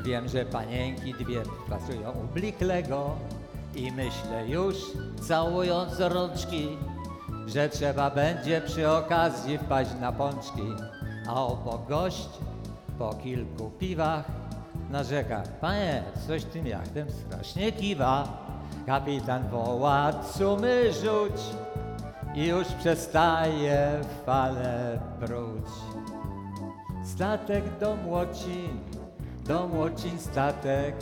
wiem, że panienki dwie pracują u bliklego. I myślę już, całując rączki, że trzeba będzie przy okazji wpaść na pączki. A obok gość po kilku piwach narzeka: panie, coś tym jachtem strasznie kiwa. Kapitan woła: cumy rzuć, i już przestaje fale pruć. Statek do Łodzi, do Łodzi statek,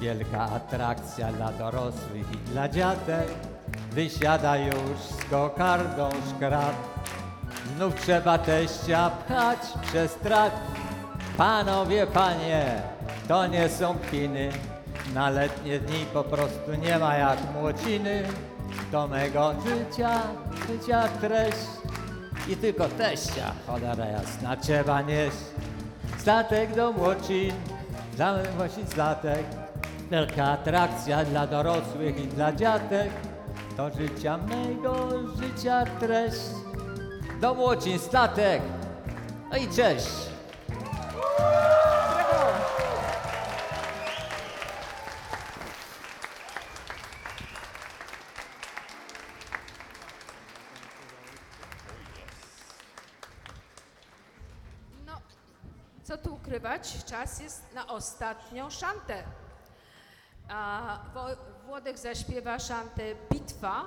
wielka atrakcja dla dorosłych i dla dziadek. Wysiada już z kokardą szkrat, znów trzeba teścia pchać przez trat. Panowie, panie, to nie są kpiny, na letnie dni po prostu nie ma jak młociny. Do mego życia, życia treść i tylko teścia, cholera jasna, trzeba nieść. Statek do Łodzi, dla właśnie statek, wielka atrakcja dla dorosłych i dla dziadek. Do życia mego, życia treść, do Łodzi statek, no i cześć. Brawo. No, co tu ukrywać, czas jest na ostatnią szantę. A Włodek zaśpiewa szantę Bitwa,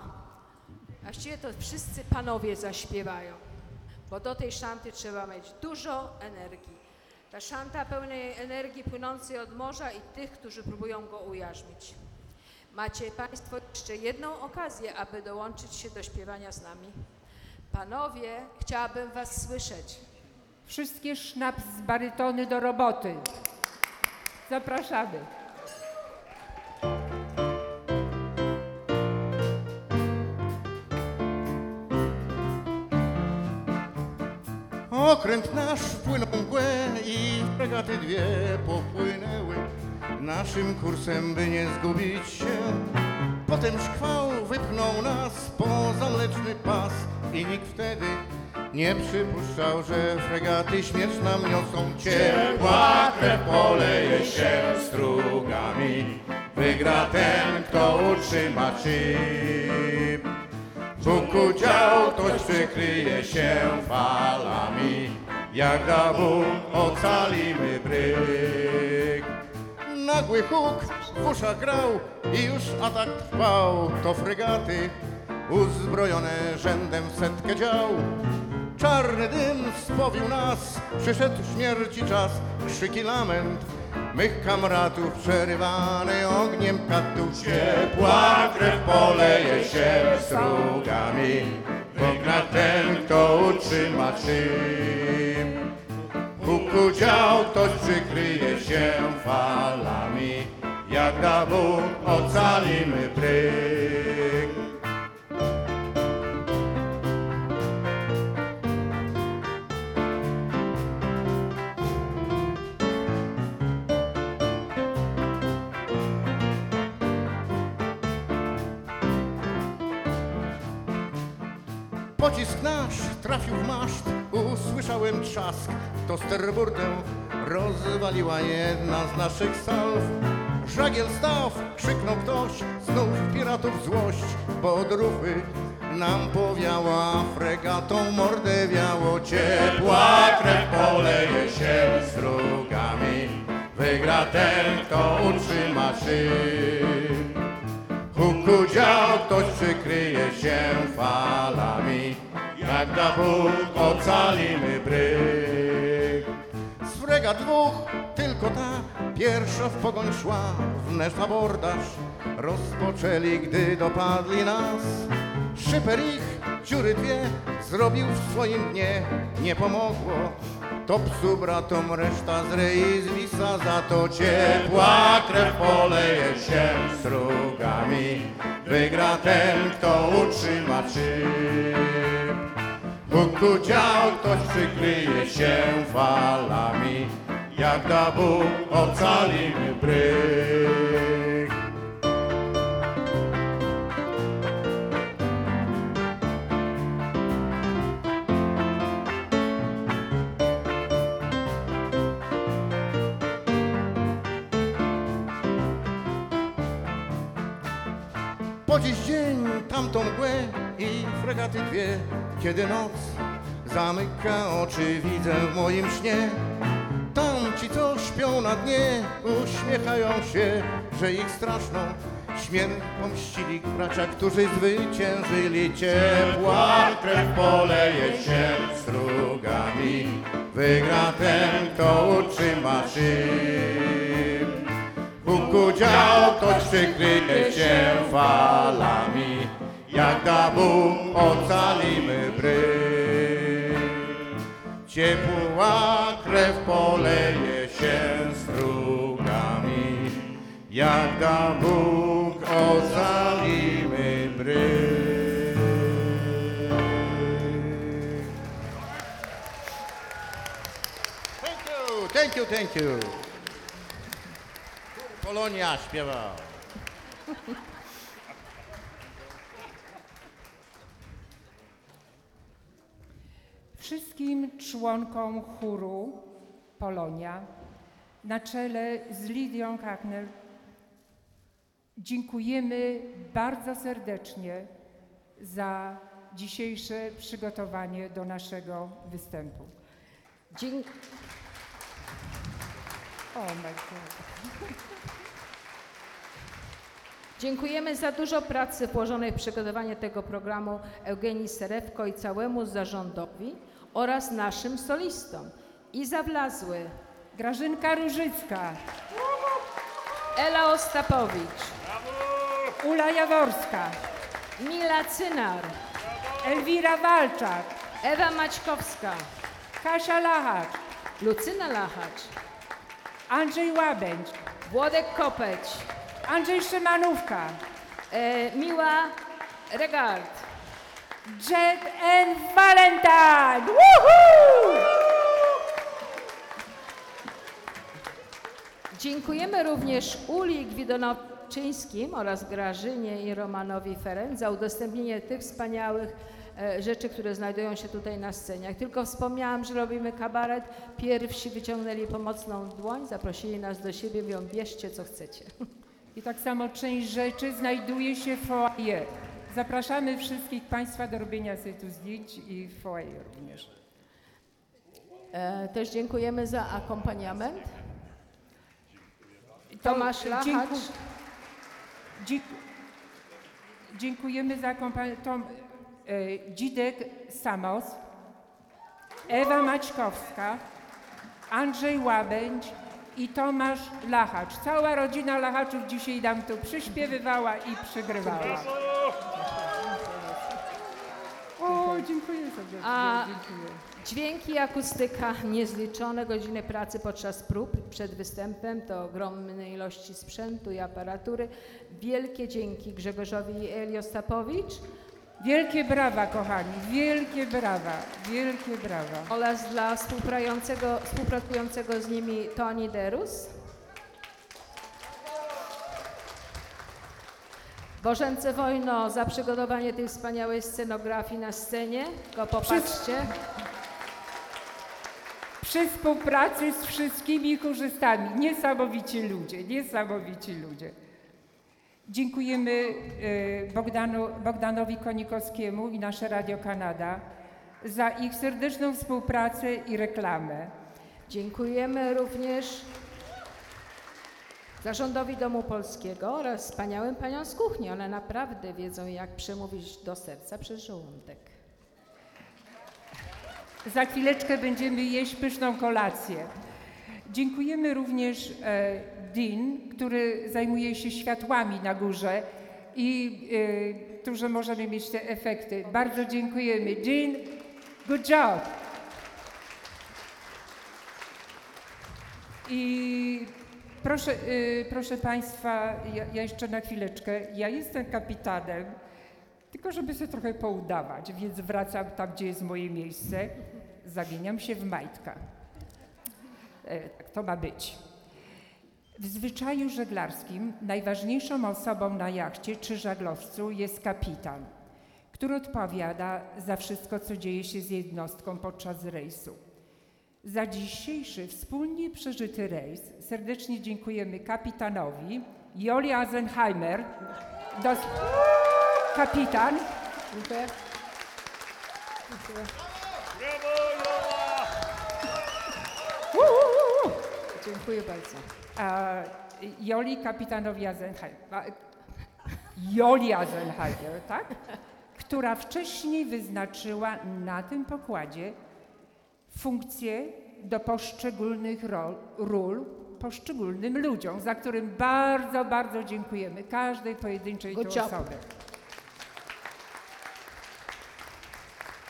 właściwie to wszyscy panowie zaśpiewają, bo do tej szanty trzeba mieć dużo energii. Ta szanta pełnej energii płynącej od morza i tych, którzy próbują go ujarzmić. Macie państwo jeszcze jedną okazję, aby dołączyć się do śpiewania z nami. Panowie, chciałabym was słyszeć. Wszystkie sznaps z barytony do roboty. Zapraszamy. Okręt nasz wpłynął mgłę i fregaty dwie popłynęły naszym kursem, by nie zgubić się. Potem szkwał wypchnął nas poza mleczny pas i nikt wtedy Nie przypuszczał, że fregaty śmierć nam niosą. Ciepła krew poleje się strugami, wygra ten, kto utrzyma szyb. Bóg udział, ktoś przykryje się falami, jak dawód ocalimy bryk. Nagły huk w uszach grał i już atak trwał. To fregaty uzbrojone rzędem w setkę dział. Czarny dym spowił nas, przyszedł śmierci czas. Krzyki lament mych kamratów przerywany ogniem katów. Ciepła krew poleje się strugami, wygra ten, kto utrzyma czym. Bóg udział, ktoś przykryje się falami, jak da Bóg ocalimy bryk. Pocisk nasz trafił w maszt, usłyszałem trzask. To sterburdę rozwaliła jedna z naszych salw. Żagiel staw, krzyknął ktoś, znów piratów złość. Pod rufy nam powiała, fregatą mordę wiało. Ciepła krew poleje się strugami, wygra ten, kto utrzyma szyb. Huk udział, ktoś przykryje się falami, jak da Bóg ocalimy bryk. Z frega dwóch tylko ta pierwsza w pogoń szła. Wnet abordaż rozpoczęli, gdy dopadli nas. Szyper ich dziury dwie zrobił w swoim dnie. Nie pomogło to psu bratom, reszta z rei zwisa. Za to ciepła krew poleje się strugami, wygra ten, kto utrzyma szyb. Bóg udział, ktoś przykryje się falami, jak da Bóg ocalimy bryk. Po dziś dzień tamtą mgłę i fregaty dwie. Kiedy noc zamyka oczy, widzę w moim śnie. Tamci, co śpią na dnie, uśmiechają się, że ich straszną śmierć pomścili bracia, którzy zwyciężyli. Ciepła krew poleje się strugami, wygra ten, kto utrzyma szyb. Bóg udział, ktoś przykryje się falami, jak da Bóg ocalimy bryk. Ciepła krew poleje się strugami, jak da Bóg ocalimy bryk. Thank you, thank you, thank you. Polonia śpiewa. Wszystkim członkom chóru Polonia na czele z Lidią Khaner dziękujemy bardzo serdecznie za dzisiejsze przygotowanie do naszego występu. Dzięki. O, oh my God. Dziękujemy za dużo pracy włożonej w przygotowanie tego programu Eugenii Serewko i całemu zarządowi oraz naszym solistom. Iza Wlazły, Grażynka Różycka, Ela Ostapowicz, Ula Jaworska, Mila Cynar, Elwira Walczak, Ewa Maćkowska, Kasia Lachacz, Lucyna Lachacz, Andrzej Łabędź, Włodek Kopeć, Andrzej Szymanówka, e, Miła Regard, Jed and Valentine. Woohoo! Dziękujemy również Uli Gwidonoczyńskim oraz Grażynie i Romanowi Ferenc za udostępnienie tych wspaniałych rzeczy, które znajdują się tutaj na scenie. Jak tylko wspomniałam, że robimy kabaret, pierwsi wyciągnęli pomocną dłoń, zaprosili nas do siebie, mówią, bierzcie co chcecie. I tak samo część rzeczy znajduje się w foyer. Zapraszamy wszystkich Państwa do robienia sobie tu zdjęć i w foyer również. E, też dziękujemy za akompaniament. Tomasz Lachacz. Dzięku, dzięku, dziękujemy za akompaniament. E, Dzidek Samos, Ewa Maćkowska, Andrzej Łabędź i Tomasz Lachacz. Cała rodzina Lachaczów dzisiaj nam tu przyśpiewywała i przygrywała. O, dziękuję sobie. A dźwięki, akustyka, niezliczone godziny pracy podczas prób przed występem, to ogromne ilości sprzętu i aparatury. Wielkie dzięki Grzegorzowi i Eli Ostapowicz. Wielkie brawa, kochani, wielkie brawa, wielkie brawa. Oraz dla współpracującego z nimi Toni Derus. Bożence Wojno za przygotowanie tej wspaniałej scenografii na scenie. Go popatrzcie. Przy, przy współpracy z wszystkimi chórzystami. Niesamowici ludzie, niesamowici ludzie. Dziękujemy Bogdanu, Bogdanowi Konikowskiemu i nasze Radio Kanada za ich serdeczną współpracę i reklamę. Dziękujemy również Zarządowi Domu Polskiego oraz wspaniałym paniom z kuchni. One naprawdę wiedzą, jak przemówić do serca przez żołądek. Za chwileczkę będziemy jeść pyszną kolację. Dziękujemy również e, Dean, który zajmuje się światłami na górze i e, tu, że możemy mieć te efekty. Bardzo dziękujemy. Dean, good job. I proszę, y, proszę Państwa, ja, ja jeszcze na chwileczkę, ja jestem kapitanem, tylko żeby się trochę poudawać, więc wracam tam, gdzie jest moje miejsce, zamieniam się w majtka. E, tak to ma być. W zwyczaju żeglarskim najważniejszą osobą na jachcie czy żaglowcu jest kapitan, który odpowiada za wszystko, co dzieje się z jednostką podczas rejsu. Za dzisiejszy wspólnie przeżyty rejs serdecznie dziękujemy kapitanowi Joli Azenheimer, dos... kapitan, Dziękuję. Dziękuję. Brawo, Jola! Dziękuję bardzo. A, Joli kapitanowi Azenheimer, Joli Azenheimer, tak? Która wcześniej wyznaczyła na tym pokładzie funkcje do poszczególnych rol, ról poszczególnym ludziom, za którym bardzo, bardzo dziękujemy każdej pojedynczej tu osobie.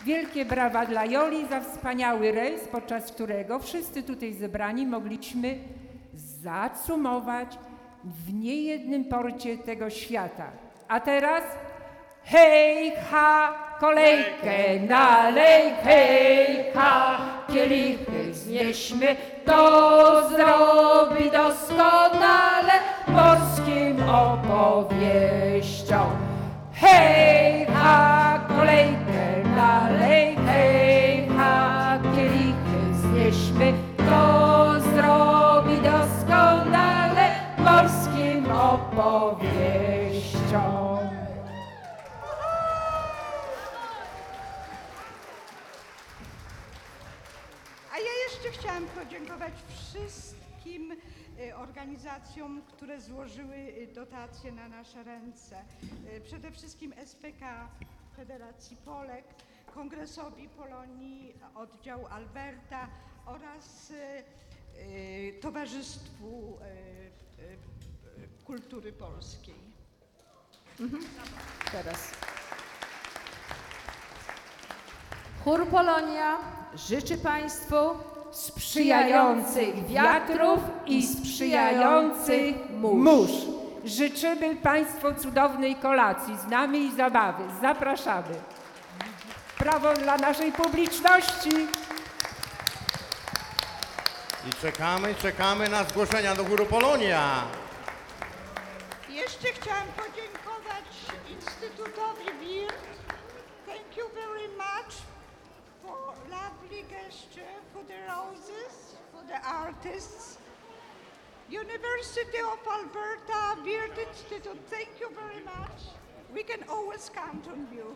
Wielkie brawa dla Joli za wspaniały rejs, podczas którego wszyscy tutaj zebrani mogliśmy zacumować w niejednym porcie tego świata. A teraz hej, ha! Kolejkę nalej, hejka, kielichy znieśmy, to zrobi doskonale morskim opowieściom. Hejka, kolejkę nalej, hejka, kielichy znieśmy, to zrobi doskonale morskim opowieściom. Chciałam podziękować wszystkim organizacjom, które złożyły dotacje na nasze ręce. Przede wszystkim S P K Federacji Polek, Kongresowi Polonii Oddział Alberta oraz Towarzystwu Kultury Polskiej. Mhm. Teraz. Chór Polonia życzy Państwu sprzyjających wiatrów i sprzyjających mórz. Życzymy Państwu cudownej kolacji z nami i zabawy. Zapraszamy. Brawo dla naszej publiczności. I czekamy, czekamy na zgłoszenia do Chóru Polonia. Jeszcze chciałam podziękować Instytutowi W I R T. Thank you very lovely gesture for the roses, for the artists. University of Alberta Beard Institute, thank you very much. We can always count on you.